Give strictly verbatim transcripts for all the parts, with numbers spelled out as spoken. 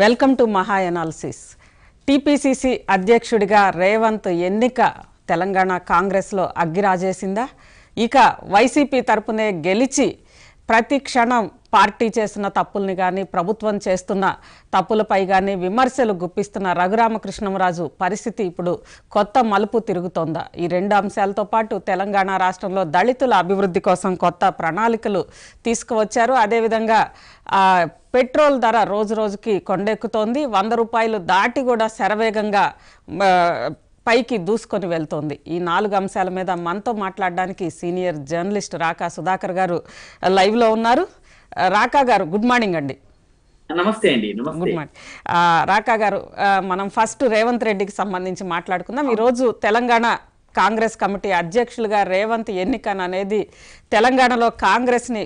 Welcome to Maha analysis. TPCC అధ్యక్షుడిగా రేవంత్ ఎన్నిక తెలంగాణ కాంగ్రెస్లో అగ్గిరాజేసిందా? ఇక వైసీపీ తరపునే గెలిచి ప్రతి క్షణం పార్టీ చేసిన తప్పుల్ని కానీ ప్రభుత్వం చేస్తున్న తప్పులపై కానీ విమర్శలు గుప్పిస్తున్న రఘురామకృష్ణంరాజు పరిస్థితి ఇప్పుడు కొత్త మలుపు తిరుగుతోందా? ఈ రెండు అంశాలతో పాటు తెలంగాణ రాష్ట్రంలో దళితుల అభివృద్ధి కోసం కొత్త ప్రణాళికలు తీసుకువచ్చారు. అదేవిధంగా పెట్రోల్ ధర రోజు రోజుకి కొండెక్కుతోంది. వంద రూపాయలు దాటి కూడా శరవేగంగా పైకి దూసుకొని వెళ్తోంది. ఈ నాలుగు అంశాల మీద మనతో మాట్లాడడానికి సీనియర్ జర్నలిస్ట్ రాకా సుధాకర్ గారు లైవ్లో ఉన్నారు. రాకా గారు, గుడ్ మార్నింగ్ అండి. నమస్తే అండి. గుడ్ మార్నింగ్ రాకా గారు. మనం ఫస్ట్ రేవంత్ రెడ్డికి సంబంధించి మాట్లాడుకుందాం. ఈరోజు తెలంగాణ కాంగ్రెస్ కమిటీ అధ్యక్షులుగా రేవంత్ ఎన్నిక అనేది తెలంగాణలో కాంగ్రెస్ని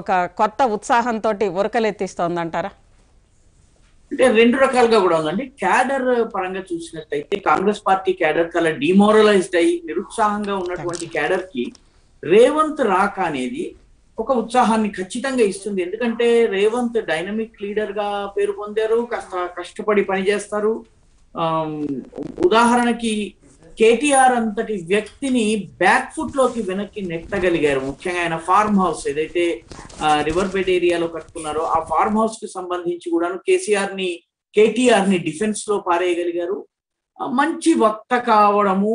ఒక కొత్త ఉత్సాహంతో ఉరకలెత్తిస్తోందంటారా? అంటే రెండు రకాలుగా కూడా ఉందండి. క్యాడర్ పరంగా చూసినట్లయితే కాంగ్రెస్ పార్టీ క్యాడర్ చాలా డిమోరలైజ్డ్ అయ్యి నిరుత్సాహంగా ఉన్నటువంటి క్యాడర్ కి రేవంత్ రాక అనేది ఒక ఉత్సాహాన్ని ఖచ్చితంగా ఇస్తుంది. ఎందుకంటే రేవంత్ డైనమిక్ లీడర్ గా పేరు పొందారు, కాస్త కష్టపడి పనిచేస్తారు. ఆ ఉదాహరణకి కేటీఆర్ అంతటి వ్యక్తిని బ్యాక్ ఫుట్ లోకి వెనక్కి నెట్టగలిగారు. ముఖ్యంగా ఆయన ఫార్మ్ హౌస్ ఏదైతే రివర్ బెడ్ ఏరియాలో కట్టుకున్నారో ఆ ఫార్మ్ హౌస్ కి సంబంధించి కూడాను కేసీఆర్ ని కేటీఆర్ ని డిఫెన్స్ లో పారేయగలిగారు. మంచి వక్త కావడము,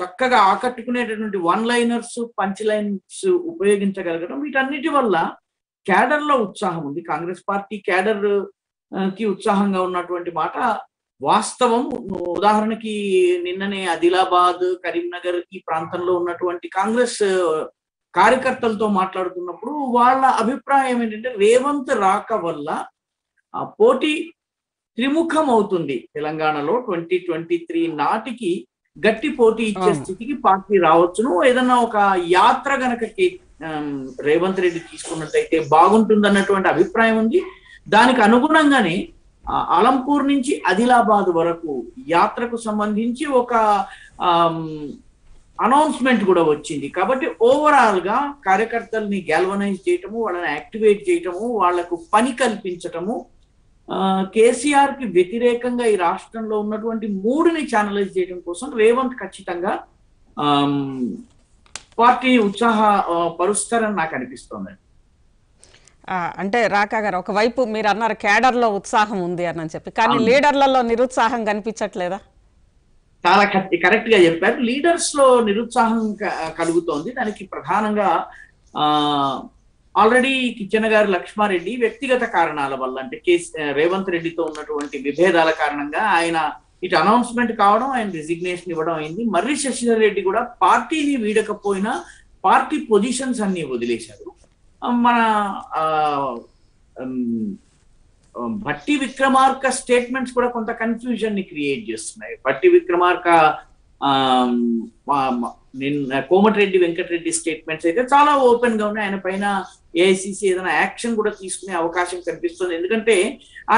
చక్కగా ఆకట్టుకునేటటువంటి వన్ లైనర్స్, పంచ్ లైన్స్ ఉపయోగించగలగడం, వీటన్నిటి వల్ల క్యాడర్ లో ఉత్సాహం ఉంది. కాంగ్రెస్ పార్టీ క్యాడర్ కి ఉత్సాహంగా ఉన్నటువంటి మాట వాస్తవం. ఉదాహరణకి నిన్ననే ఆదిలాబాద్, కరీంనగర్ ఈ ప్రాంతంలో ఉన్నటువంటి కాంగ్రెస్ కార్యకర్తలతో మాట్లాడుతున్నప్పుడు వాళ్ళ అభిప్రాయం ఏంటంటే రేవంత్ రాక వల్ల ఆ పోటీ త్రిముఖం అవుతుంది. తెలంగాణలో ట్వంటీ ట్వంటీ త్రీ నాటికి గట్టి పోటీ ఇచ్చే స్థితికి పార్టీ రావచ్చును. ఏదన్నా ఒక యాత్ర గనక రేవంత్ రెడ్డి తీసుకున్నట్టయితే బాగుంటుందన్నటువంటి అభిప్రాయం ఉంది. దానికి అనుగుణంగానే అలంపూర్ నుంచి ఆదిలాబాద్ వరకు యాత్రకు సంబంధించి ఒక అనౌన్స్మెంట్ కూడా వచ్చింది. కాబట్టి ఓవరాల్ గా కార్యకర్తల్ని గ్యాల్వనైజ్ చేయటము, వాళ్ళని యాక్టివేట్ చేయటము, వాళ్లకు పని కల్పించటము, కేసీఆర్ కి వ్యతిరేకంగా ఈ రాష్ట్రంలో ఉన్నటువంటి మూడుని ఛానలైజ్ చేయడం కోసం రేవంత్ ఖచ్చితంగా పార్టీ ఉత్సాహ పరుస్తారని నాకు అనిపిస్తుంది. అంటే రాకా గారు, ఒకవైపు మీరు అన్నారు క్యాడర్లో ఉత్సాహం ఉంది అని చెప్పి, కానీ లీడర్లలో నిరుత్సాహం కనిపించట్లేదా? చాలా కరెక్ట్ గా చెప్పారు. లీడర్స్ లో నిరుత్సాహం కలుగుతోంది. దానికి ప్రధానంగా ఆ ఆల్రెడీ కిచెన్ గారు లక్ష్మారెడ్డి వ్యక్తిగత కారణాల వల్ల, అంటే కేసీ రేవంత్ రెడ్డితో ఉన్నటువంటి విభేదాల కారణంగా ఆయన ఇటు అనౌన్స్మెంట్ కావడం, ఆయన రిజిగ్నేషన్ ఇవ్వడం అయింది. మర్రి శశిధర్ రెడ్డి కూడా పార్టీని వీడకపోయినా పార్టీ పొజిషన్స్ అన్ని వదిలేశారు. మన భట్టి విక్రమార్క స్టేట్మెంట్స్ కూడా కొంత కన్ఫ్యూజన్ ని క్రియేట్ చేస్తున్నాయి. భట్టి విక్రమార్క నిన్న కోమటిరెడ్డి వెంకటరెడ్డి స్టేట్మెంట్స్ అయితే చాలా ఓపెన్ గా ఉన్నాయి. ఆయన పైన ఏఐసిసి ఏదైనా యాక్షన్ కూడా తీసుకునే అవకాశం కనిపిస్తుంది. ఎందుకంటే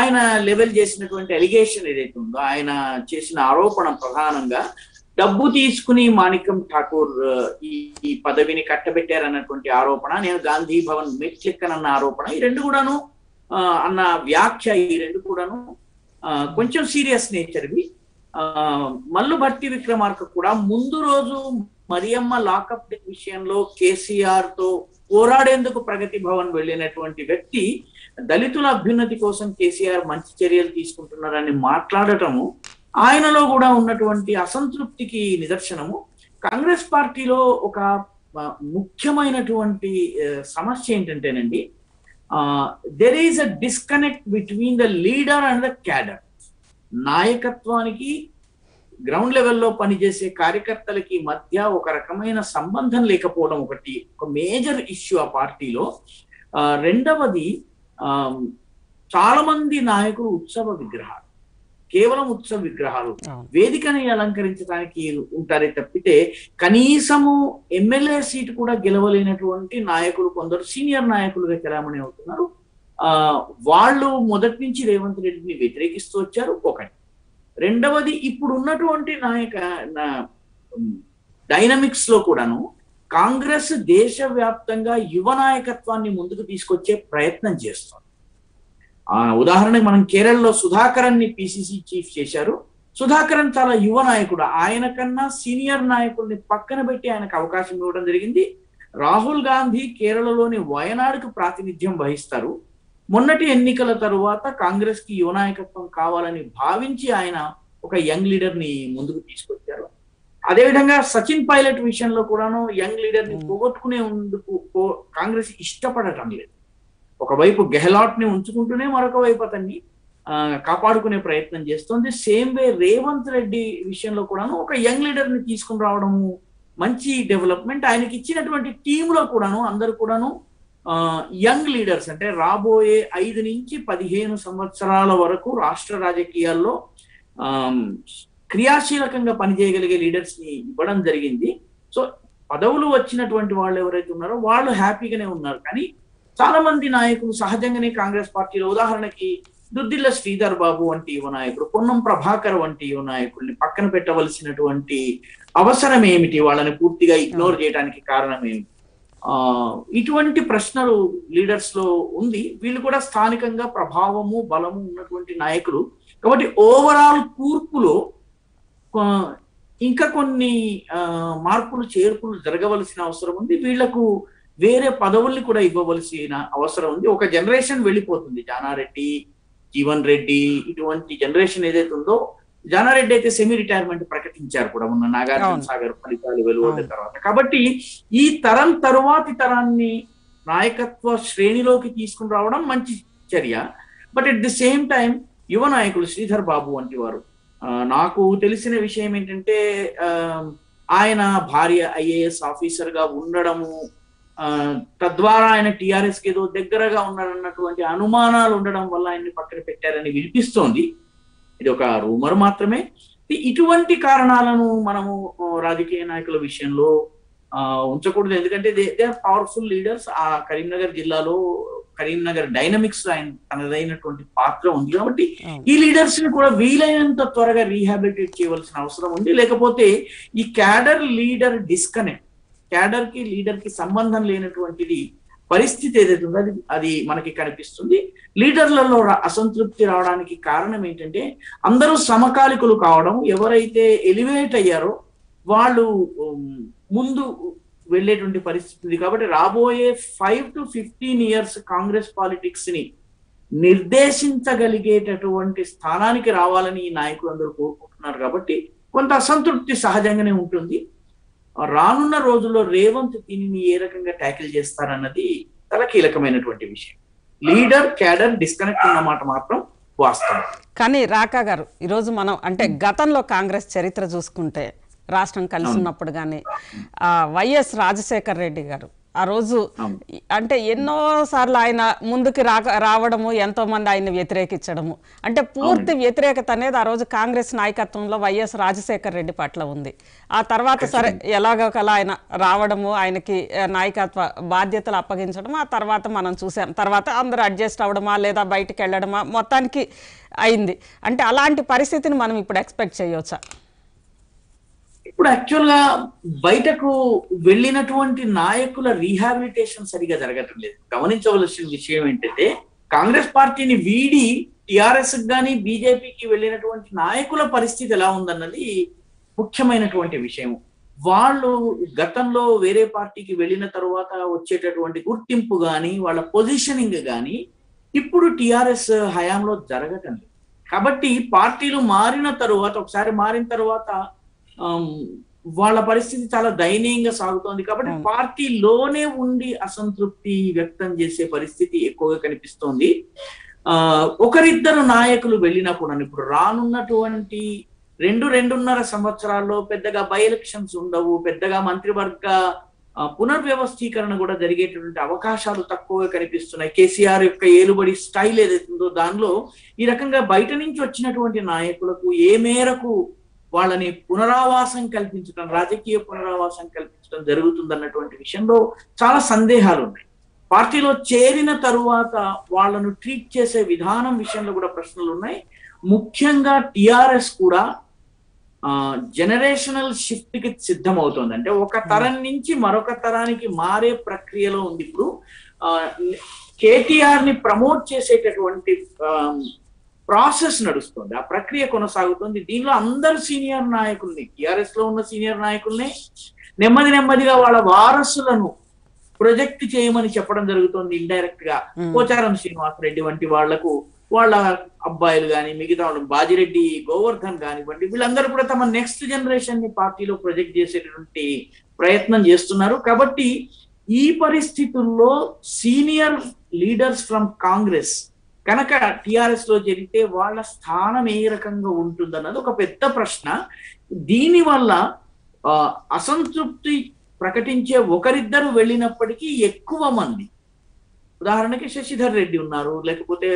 ఆయన లెవెల్ చేసినటువంటి అలిగేషన్ ఏదైతే ఉందో, ఆయన చేసిన ఆరోపణ ప్రధానంగా డబ్బు తీసుకుని మాణిక్యం ఠాకూర్ ఈ పదవిని కట్టబెట్టారన్నటువంటి ఆరోపణ, నేను గాంధీ భవన్ మెట్లెక్కనన్న ఆరోపణ, ఈ రెండు కూడాను అన్న వ్యాఖ్య, ఈ రెండు కూడాను కొంచెం సీరియస్ నేచర్వి. మల్లు భట్టి విక్రమార్క కూడా ముందు రోజు మరియమ్మ లాకప్ విషయంలో కేసీఆర్ తో పోరాడేందుకు ప్రగతి భవన్ వెళ్ళినటువంటి వ్యక్తి దళితుల అభ్యున్నతి కోసం కేసీఆర్ మంచి చర్యలు తీసుకుంటున్నారని మాట్లాడటము ఆయనలో కూడా ఉన్నటువంటి అసంతృప్తికి నిదర్శనము. కాంగ్రెస్ పార్టీలో ఒక ముఖ్యమైనటువంటి సమస్య ఏంటంటేనండి, there is a disconnect between the leader and the cadre. నాయకత్వానికి గ్రౌండ్ లెవెల్లో పనిచేసే కార్యకర్తలకి మధ్య ఒక రకమైన సంబంధం లేకపోవడం ఒకటి, ఒక మేజర్ ఇష్యూ ఆ పార్టీలో. రెండవది, చాలా మంది నాయకులు ఉత్సవ విగ్రహాలు, కేవలం ఉత్సవ విగ్రహాలు, వేదికని అలంకరించడానికి ఉంటారే తప్పితే కనీసము ఎమ్మెల్యే సీటు కూడా గెలవలేనటువంటి నాయకులు కొందరు సీనియర్ నాయకులుగా చెలామణి అవుతున్నారు. ఆ వాళ్ళు మొదటి నుంచి రేవంత్ రెడ్డిని వ్యతిరేకిస్తూ వచ్చారు ఒకటి. రెండవది, ఇప్పుడు ఉన్నటువంటి నాయక డైనమిక్స్ లో కూడాను కాంగ్రెస్ దేశవ్యాప్తంగా యువ నాయకత్వాన్ని ముందుకు తీసుకొచ్చే ప్రయత్నం చేస్తుంది. ఆ ఉదాహరణకి మనం కేరళలో సుధాకరన్ ని పిసిసి చీఫ్ చేశారు. సుధాకరన్ చాలా యువ నాయకుడు, ఆయన కన్నా సీనియర్ నాయకుల్ని పక్కన పెట్టి ఆయనకు అవకాశం ఇవ్వడం జరిగింది. రాహుల్ గాంధీ కేరళలోని వయనాడుకు ప్రాతినిధ్యం వహిస్తారు. మొన్నటి ఎన్నికల తరువాత కాంగ్రెస్ కి యువ నాయకత్వం కావాలని భావించి ఆయన ఒక యంగ్ లీడర్ ని ముందుకు తీసుకొచ్చారు. అదేవిధంగా సచిన్ పైలట్ విషయంలో కూడాను యంగ్ లీడర్ ని పోగొట్టుకునేందుకు కాంగ్రెస్ ఇష్టపడటం లేదు. ఒకవైపు గెహ్లాట్ ని ఉంచుకుంటూనే మరొక వైపు అతన్ని కాపాడుకునే ప్రయత్నం చేస్తుంది. సేమ్ వే రేవంత్ రెడ్డి విషయంలో కూడాను ఒక యంగ్ లీడర్ ని తీసుకుని రావడము మంచి డెవలప్మెంట్. ఆయనకి ఇచ్చినటువంటి టీంలో కూడాను అందరు కూడాను యంగ్ లీడర్స్, అంటే రాబోయే ఐదు నుంచి పదిహేను సంవత్సరాల వరకు రాష్ట్ర రాజకీయాల్లో ఆ క్రియాశీలకంగా పనిచేయగలిగే లీడర్స్ ని ఇవ్వడం జరిగింది. సో పదవులు వచ్చినటువంటి వాళ్ళు ఎవరైతే ఉన్నారో వాళ్ళు హ్యాపీగానే ఉన్నారు. కానీ చాలా మంది నాయకులు సహజంగానే కాంగ్రెస్ పార్టీలో, ఉదాహరణకి దుద్దిల్ల శ్రీధర్ బాబు వంటి యువ నాయకుడు, పొన్నం ప్రభాకర్ వంటి యువ నాయకుడిని పక్కన పెట్టవలసినటువంటి అవసరం ఏమిటి, వాళ్ళని పూర్తిగా ఇగ్నోర్ చేయడానికి కారణం ఏమిటి, ఆ ఇటువంటి ప్రశ్నలు లీడర్స్ లో ఉంది. వీళ్ళు కూడా స్థానికంగా ప్రభావము బలము ఉన్నటువంటి నాయకులు కాబట్టి ఓవరాల్ కూర్పులో ఇంకా కొన్ని మార్పులు చేర్పులు జరగవలసిన అవసరం ఉంది. వీళ్లకు వేరే పదవుల్ని కూడా ఇవ్వవలసిన అవసరం ఉంది. ఒక జనరేషన్ వెళ్ళిపోతుంది. జానారెడ్డి, జీవన్ రెడ్డి ఇటువంటి జనరేషన్ ఏదైతే ఉందో, జానారెడ్డి అయితే సెమీ రిటైర్మెంట్ ప్రకటించారు కూడా మొన్న నాగార్జున సాగర్ ఫలితాలు వెలువడిన తర్వాత. కాబట్టి ఈ తరం తరువాతి తరాన్ని నాయకత్వ శ్రేణిలోకి తీసుకుని రావడం మంచి చర్య. But at the same time యువ నాయకులు శ్రీధర్ బాబు వంటి వారు, నాకు తెలిసిన విషయం ఏంటంటే ఆయన భార్య ఐఏఎస్ ఆఫీసర్ గా ఉండడము, తద్వారా ఆయన టీఆర్ఎస్ కి ఏదో దగ్గరగా ఉన్నారన్నటువంటి అనుమానాలు ఉండడం వల్ల ఆయన్ని పక్కన పెట్టారని వినిపిస్తోంది. ఇది ఒక రూమర్ మాత్రమే. ఇటువంటి కారణాలను మనము రాజకీయ నాయకుల విషయంలో ఉంచకూడదు. ఎందుకంటే they they are powerful leaders. ఆ కరీంనగర్ జిల్లాలో కరీంనగర్ డైనమిక్స్ ఆయన తనదైనటువంటి పాత్ర ఉంది. కాబట్టి ఈ లీడర్స్ ని కూడా వీలైనంత త్వరగా రీహాబిలిటేట్ చేయవలసిన అవసరం ఉంది. లేకపోతే ఈ క్యాడర్ లీడర్ డిస్కనెక్ట్, క్యాడర్ కి లీడర్ కి సంబంధం లేనటువంటిది పరిస్థితి ఏదైతే ఉందో అది అది మనకి కనిపిస్తుంది. లీడర్లలో అసంతృప్తి రావడానికి కారణం ఏంటంటే అందరూ సమకాలికులు కావడం, ఎవరైతే ఎలివేట్ అయ్యారో వాళ్ళు ముందు వెళ్ళేటువంటి పరిస్థితి. కాబట్టి రాబోయే five to fifteen years Congress politics ని నిర్దేశించగలిగేటటువంటి స్థానానికి రావాలని ఈ నాయకులందరూ కోరుకుంటున్నారు. కాబట్టి కొంత అసంతృప్తి సహజంగానే ఉంటుంది. రానున్న రోజుల్లో రేవంత్ దీనిని ఏ రకంగా ట్యాకిల్ చేస్తారన్నది చాలా కీలకమైనటువంటి విషయం. లీడర్ క్యాడర్ డిస్కనెక్ట్ అన్నమాట మాత్రం వాస్తవం. కానీ రాకా గారు, ఈరోజు మనం అంటే గతంలో కాంగ్రెస్ చరిత్ర చూసుకుంటే రాష్ట్రం కలిసి ఉన్నప్పుడు కానీ వైఎస్ రాజశేఖర్ రెడ్డి గారు ఆ రోజు అంటే ఎన్నో సార్లు ఆయన ముందుకు రా రావడము ఎంతో మంది ఆయన్ని వ్యతిరేకించడము, అంటే పూర్తి వ్యతిరేకత అనేది ఆ రోజు కాంగ్రెస్ నాయకత్వంలో వైఎస్ రాజశేఖర్ రెడ్డి పట్ల ఉంది. ఆ తర్వాత సరే ఎలాగోకలా ఆయన రావడము, ఆయనకి నాయకత్వ బాధ్యతలు అప్పగించడము, ఆ తర్వాత మనం చూసాం. తర్వాత అందరూ అడ్జస్ట్ అవ్వడమా లేదా బయటికి వెళ్ళడమా మొత్తానికి అయింది. అంటే అలాంటి పరిస్థితిని మనం ఇప్పుడు ఎక్స్పెక్ట్ చేయవచ్చా? ఇప్పుడు యాక్చువల్ గా బయటకు వెళ్ళినటువంటి నాయకుల రీహాబిలిటేషన్ సరిగా జరగటం లేదు. గమనించవలసిన విషయం ఏంటంటే కాంగ్రెస్ పార్టీని వీడి టిఆర్ఎస్ గానీ బీజేపీకి వెళ్ళినటువంటి నాయకుల పరిస్థితి ఎలా ఉందన్నది ముఖ్యమైనటువంటి విషయం. వాళ్ళు గతంలో వేరే పార్టీకి వెళ్ళిన తర్వాత వచ్చేటటువంటి గుర్తింపు కానీ వాళ్ళ పొజిషనింగ్ కానీ ఇప్పుడు టిఆర్ఎస్ హయాంలో జరగటం లేదు. కాబట్టి పార్టీలు మారిన తరువాత, ఒకసారి మారిన తర్వాత వాళ్ళ పరిస్థితి చాలా దయనీయంగా సాగుతోంది. కాబట్టి పార్టీలోనే ఉండి అసంతృప్తి వ్యక్తం చేసే పరిస్థితి ఎక్కువగా కనిపిస్తోంది. ఆ ఒకరిద్దరు నాయకులు వెళ్ళినప్పుడు, ఇప్పుడు రానున్నటువంటి రెండు రెండున్నర సంవత్సరాల్లో పెద్దగా బై ఎలక్షన్స్ ఉండవు, పెద్దగా మంత్రివర్గ పునర్వ్యవస్థీకరణ కూడా జరిగేటటువంటి అవకాశాలు తక్కువగా కనిపిస్తున్నాయి. కేసీఆర్ యొక్క ఏలుబడి స్టైల్ ఏదైతుందో దానిలో ఈ రకంగా బయట నుంచి వచ్చినటువంటి నాయకులకు ఏ మేరకు వాళ్ళని పునరావాసం కల్పించడం, రాజకీయ పునరావాసం కల్పించడం జరుగుతుందన్నటువంటి విషయంలో చాలా సందేహాలు ఉన్నాయి. పార్టీలో చేరిన తరువాత వాళ్ళను ట్రీట్ చేసే విధానం విషయంలో కూడా ప్రశ్నలు ఉన్నాయి. ముఖ్యంగా టిఆర్ఎస్ కూడా జనరేషనల్ షిఫ్ట్ కి సిద్ధమవుతోంది. అంటే ఒక తరం నుంచి మరొక తరానికి మారే ప్రక్రియలో ఉంది. ఇప్పుడు కేటీఆర్ ని ప్రమోట్ చేసేటటువంటి ప్రాసెస్ నడుస్తుంది, ఆ ప్రక్రియ కొనసాగుతుంది. దీనిలో అందరు సీనియర్ నాయకుల్ని, టీఆర్ఎస్ లో ఉన్న సీనియర్ నాయకుల్ని నెమ్మది నెమ్మదిగా వాళ్ళ వారసులను ప్రొజెక్ట్ చేయమని చెప్పడం జరుగుతుంది. ఇండైరెక్ట్ గా పోచారం శ్రీనివాసరెడ్డి వంటి వాళ్లకు వాళ్ళ అబ్బాయిలు కానీ, మిగతా వాళ్ళు బాజిరెడ్డి గోవర్ధన్ కానివ్వండి, వీళ్ళందరూ కూడా తమ నెక్స్ట్ జనరేషన్ ని పార్టీలో ప్రొజెక్ట్ చేసేటువంటి ప్రయత్నం చేస్తున్నారు. కాబట్టి ఈ పరిస్థితుల్లో సీనియర్ లీడర్స్ ఫ్రమ్ కాంగ్రెస్ కనుక టిఆర్ఎస్ లో జరిగితే వాళ్ళ స్థానం ఏ రకంగా ఉంటుందన్నది ఒక పెద్ద ప్రశ్న. దీనివల్ల అసంతృప్తి ప్రకటించే ఒకరిద్దరు వెళ్ళినప్పటికీ ఎక్కువ మంది, ఉదాహరణకి శశిధర్ రెడ్డి ఉన్నారు, లేకపోతే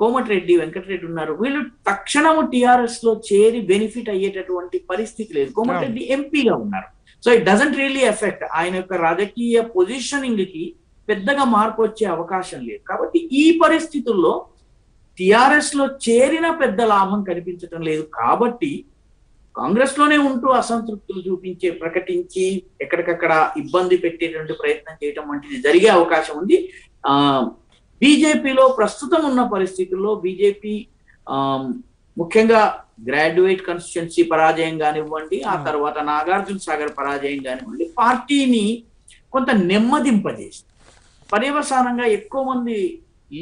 కోమటిరెడ్డి వెంకటరెడ్డి ఉన్నారు, వీళ్ళు తక్షణము టిఆర్ఎస్ లో చేరి బెనిఫిట్ అయ్యేటటువంటి పరిస్థితి లేదు. కోమటిరెడ్డి ఎంపీగా ఉన్నారు, so it doesn't really affect, ఆయన యొక్క రాజకీయ పొజిషనింగ్ కి పెద్దగా మార్పు వచ్చే అవకాశం లేదు. కాబట్టి ఈ పరిస్థితుల్లో టిఆర్ఎస్ లో చేరిన పెద్ద లాభం కనిపించడం లేదు. కాబట్టి కాంగ్రెస్ లోనే ఉంటూ అసంతృప్తులు చూపించే, ప్రకటించి ఎక్కడికక్కడ ఇబ్బంది పెట్టేటువంటి ప్రయత్నం చేయడం వంటిది జరిగే అవకాశం ఉంది. ఆ బీజేపీలో ప్రస్తుతం ఉన్న పరిస్థితుల్లో బీజేపీ ముఖ్యంగా గ్రాడ్యుయేట్ కాన్స్టిట్యుయెన్సీ పరాజయం కానివ్వండి, ఆ తర్వాత నాగార్జున సాగర్ పరాజయం కానివ్వండి, పార్టీని కొంత నెమ్మదింపజేసింది. పర్యవసానంగా ఎక్కువ మంది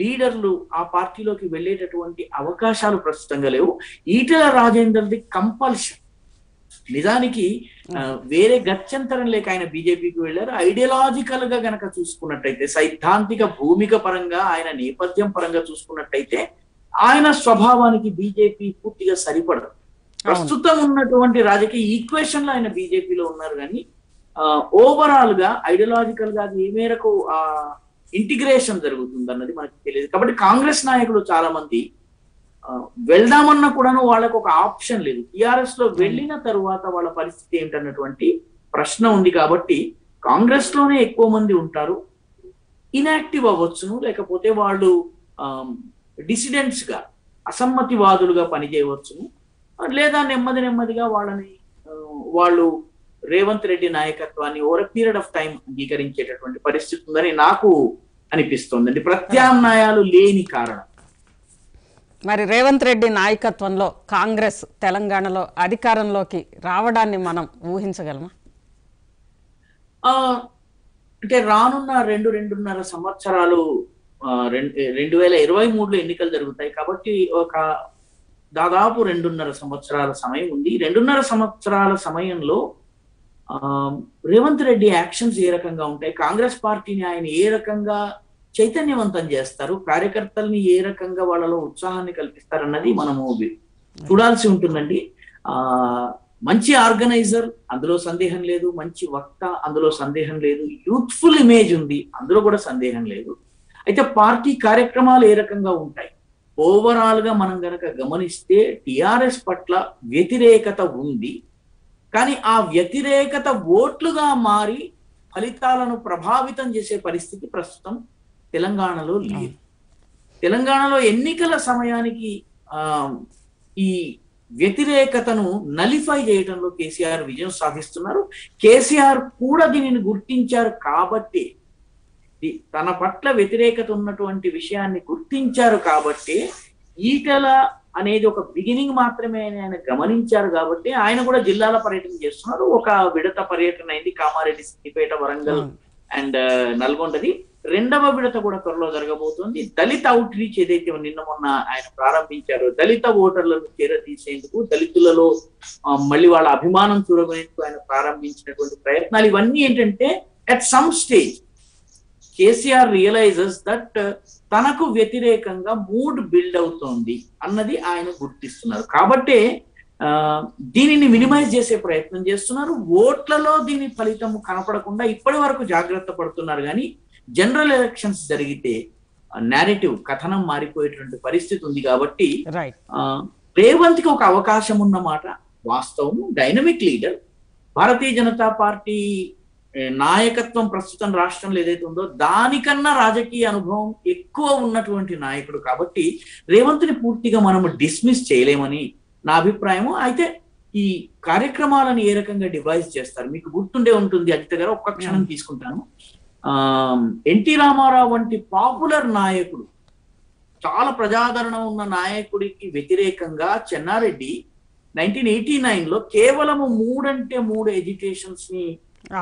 లీడర్లు ఆ పార్టీలోకి వెళ్ళేటటువంటి అవకాశాలు ప్రస్తుతంగా లేవు. ఈటెల రాజేందర్ది కంపల్షన్, నిజానికి వేరే గత్యంతరం లేక ఆయన బీజేపీకి వెళ్ళారు. ఐడియాలజికల్ గా గనక చూసుకున్నట్టయితే, సైద్ధాంతిక భూమిక పరంగా, ఆయన నేపథ్యం పరంగా చూసుకున్నట్టయితే ఆయన స్వభావానికి బీజేపీ పూర్తిగా సరిపడదు. ప్రస్తుతం ఉన్నటువంటి రాజకీయ ఈక్వేషన్ లో ఆయన బీజేపీలో ఉన్నారు, కానీ ఓవరాల్ గా ఐడియాలజికల్ గా అది ఏ మేరకు ఆ ఇంటిగ్రేషన్ జరుగుతుంది అన్నది మనకు తెలియదు. కాబట్టి కాంగ్రెస్ నాయకులు చాలా మంది వెళ్దామన్నా కూడాను వాళ్ళకు ఒక ఆప్షన్ లేదు. టిఆర్ఎస్ లో వెళ్ళిన తరువాత వాళ్ళ పరిస్థితి ఏంటన్నటువంటి ప్రశ్న ఉంది. కాబట్టి కాంగ్రెస్ లోనే ఎక్కువ మంది ఉంటారు, ఇన్యాక్టివ్ అవ్వచ్చును, లేకపోతే వాళ్ళు డిసిడెంట్స్ గా, అసమ్మతివాదులుగా పనిచేయవచ్చును, లేదా నెమ్మది నెమ్మదిగా వాళ్ళని వాళ్ళు రేవంత్ రెడ్డి నాయకత్వాన్ని over a period of time అంగీకరించేటటువంటి పరిస్థితి ఉందని నాకు అనిపిస్తుందండి, ప్రత్యామ్నాయాలు లేని కారణం. మరి రేవంత్ రెడ్డి నాయకత్వంలో కాంగ్రెస్ తెలంగాణలో అధికారంలోకి రావడాన్ని మనం ఊహించగలమా? అంటే రానున్న రెండు రెండున్నర సంవత్సరాలు, రెండు వేల ఇరవై మూడులో ఎన్నికలు జరుగుతాయి కాబట్టి ఒక దాదాపు రెండున్నర సంవత్సరాల సమయం ఉంది. రెండున్నర సంవత్సరాల సమయంలో రేవంత్ రెడ్డి యాక్షన్స్ ఏ రకంగా ఉంటాయి, కాంగ్రెస్ పార్టీని ఆయన ఏ రకంగా చైతన్యవంతం చేస్తారు, కార్యకర్తల్ని ఏ రకంగా వాళ్ళలో ఉత్సాహాన్ని కల్పిస్తారన్నది మనము చూడాల్సి ఉంటుందండి. ఆ మంచి ఆర్గనైజర్, అందులో సందేహం లేదు, మంచి వక్త, అందులో సందేహం లేదు, యూత్ఫుల్ ఇమేజ్ ఉంది, అందులో కూడా సందేహం లేదు. అయితే పార్టీ కార్యక్రమాలు ఏ రకంగా ఉంటాయి, ఓవరాల్ గా మనం గనక గమనిస్తే టిఆర్ఎస్ పట్ల వ్యతిరేకత ఉంది, కానీ ఆ వ్యతిరేకత ఓట్లుగా మారి ఫలితాలను ప్రభావితం చేసే పరిస్థితి ప్రస్తుతం తెలంగాణలో లేదు. తెలంగాణలో ఎన్నికల సమయానికి ఆ ఈ వ్యతిరేకతను నలిఫై చేయడంలో కేసీఆర్ విజయం సాధిస్తున్నారు. కేసీఆర్ కూడా దీనిని గుర్తించారు, కాబట్టి తన పట్ల వ్యతిరేకత ఉన్నటువంటి విషయాన్ని గుర్తించారు, కాబట్టి ఈటల అనేది ఒక బిగినింగ్ మాత్రమే ఆయన గమనించారు. కాబట్టి ఆయన కూడా జిల్లాల పర్యటన చేస్తున్నారు. ఒక విడత పర్యటన అయింది, కామారెడ్డి, సిద్దిపేట, వరంగల్ అండ్ నల్గొండది. రెండవ విడత కూడా త్వరలో జరగబోతుంది. దళిత అవుట్ రీచ్ ఏదైతే నిన్న మొన్న ఆయన ప్రారంభించారో, దళిత ఓటర్లను చేరదీసేందుకు, దళితులలో మళ్ళీ వాళ్ళ అభిమానం చూరగొనేందుకు ఆయన ప్రారంభించినటువంటి ప్రయత్నాలు ఇవన్నీ ఏంటంటే at some stage KCR realises that తనకు వ్యతిరేకంగా మూడ్ బిల్డ్ అవుతోంది అన్నది ఆయన గుర్తిస్తున్నారు. కాబట్టి ఆ దీనిని మినిమైజ్ చేసే ప్రయత్నం చేస్తున్నారు. ఓట్లలో దీని ఫలితం కనపడకుండా ఇప్పటి వరకు జాగ్రత్త పడుతున్నారు, కానీ జనరల్ ఎలక్షన్స్ జరిగితే నేరేటివ్, కథనం మారిపోయేటువంటి పరిస్థితి ఉంది. కాబట్టి రేవంత్ కి ఒక అవకాశం ఉన్నమాట వాస్తవము. Dynamic leader, Bharatiya Janata Party నాయకత్వం ప్రస్తుతం రాష్ట్రంలో ఏదైతే ఉందో దానికన్నా రాజకీయ అనుభవం ఎక్కువ ఉన్నటువంటి నాయకుడు. కాబట్టి రేవంత్ని పూర్తిగా మనము డిస్మిస్ చేయలేమని నా అభిప్రాయము. అయితే ఈ కార్యక్రమాలను ఏ రకంగా డివైస్ చేస్తారు, మీకు గుర్తుండే ఉంటుంది అజిత గారు, ఒక్క క్షణం తీసుకుంటాను. ఆ ఎన్టీ రామారావు వంటి పాపులర్ నాయకుడు, చాలా ప్రజాదరణ ఉన్న నాయకుడికి వ్యతిరేకంగా చెన్నారెడ్డి నైన్టీన్ ఎయిటీ నైన్ లో కేవలము మూడంటే మూడు ఎజిటేషన్స్ ని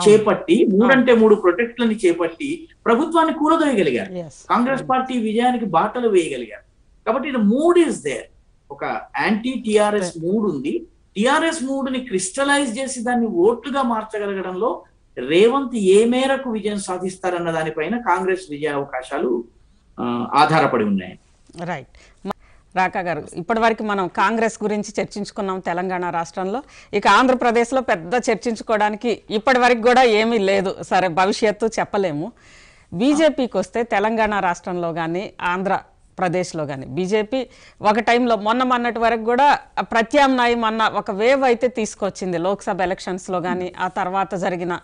చేపట్టి, మూడంటే మూడు ప్రొటెక్ట్లని చేపట్టి ప్రభుత్వాన్ని కూలదోయగలిగారు, కాంగ్రెస్ పార్టీ విజయానికి బాటలు వేయగలిగారు. కాబట్టి ఇది మూడ్ ఈస్ దేర్, ఒక యాంటీ టిఆర్ఎస్ మూడ్ ఉంది. టిఆర్ఎస్ మూడ్ ని క్రిస్టలైజ్ చేసి దాన్ని ఓట్లుగా మార్చగలగడంలో రేవంత్ ఏ మేరకు విజయం సాధిస్తారన్న దానిపైన కాంగ్రెస్ విజయ అవకాశాలు ఆధారపడి ఉన్నాయి. రైట్ రాకా గారు, ఇప్పటివరకు మనం కాంగ్రెస్ గురించి చర్చించుకున్నాం తెలంగాణ రాష్ట్రంలో. ఇక ఆంధ్రప్రదేశ్లో పెద్ద చర్చించుకోవడానికి ఇప్పటివరకు కూడా ఏమీ లేదు, సరే భవిష్యత్తు చెప్పలేము. బీజేపీకి వస్తే తెలంగాణ రాష్ట్రంలో కానీ ఆంధ్రప్రదేశ్లో కానీ బీజేపీ ఒక టైంలో మొన్న మొన్నటి వరకు కూడా ప్రత్యామ్నాయం అన్న ఒక వేవ్ అయితే తీసుకొచ్చింది లోక్సభ ఎలక్షన్స్లో కానీ, ఆ తర్వాత జరిగిన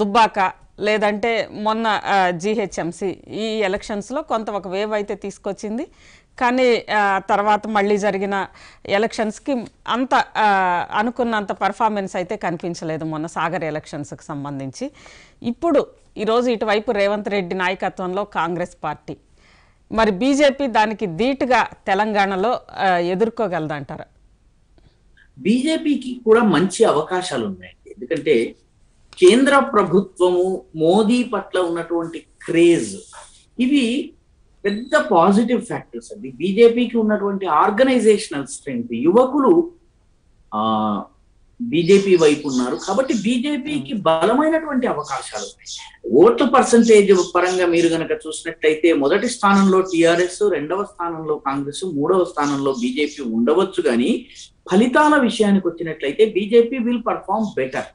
దుబ్బాక లేదంటే మొన్న జిహెచ్ఎంసి ఈ ఎలక్షన్స్లో కొంత ఒక వేవ్ అయితే తీసుకొచ్చింది. కానీ తర్వాత మళ్ళీ జరిగిన ఎలక్షన్స్కి అంత అనుకున్నంత పర్ఫార్మెన్స్ అయితే కనిపించలేదు మొన్న సాగర్ ఎలక్షన్స్కి సంబంధించి. ఇప్పుడు ఈరోజు ఇటువైపు రేవంత్ రెడ్డి నాయకత్వంలో కాంగ్రెస్ పార్టీ, మరి బీజేపీ దానికి ధీటుగా తెలంగాణలో ఎదుర్కోగలదంటారా? బీజేపీకి కూడా మంచి అవకాశాలు ఉన్నాయండి, ఎందుకంటే కేంద్ర ప్రభుత్వము మోదీ పట్ల ఉన్నటువంటి క్రేజ్ ఇవి పెద్ద పాజిటివ్ ఫ్యాక్టర్స్ అండి. బీజేపీకి ఉన్నటువంటి ఆర్గనైజేషనల్ స్ట్రెంగ్త్, యువకులు ఆ బీజేపీ వైపు ఉన్నారు కాబట్టి బీజేపీకి బలమైనటువంటి అవకాశాలు ఉన్నాయి. ఓట్ల పర్సంటేజ్ పరంగా మీరు కనుక చూసినట్లయితే మొదటి స్థానంలో టీఆర్ఎస్, రెండవ స్థానంలో కాంగ్రెస్, మూడవ స్థానంలో బీజేపీ ఉండవచ్చు. కానీ ఫలితాల విషయానికి వచ్చినట్లయితే బీజేపీ విల్ పర్ఫార్మ్ బెటర్.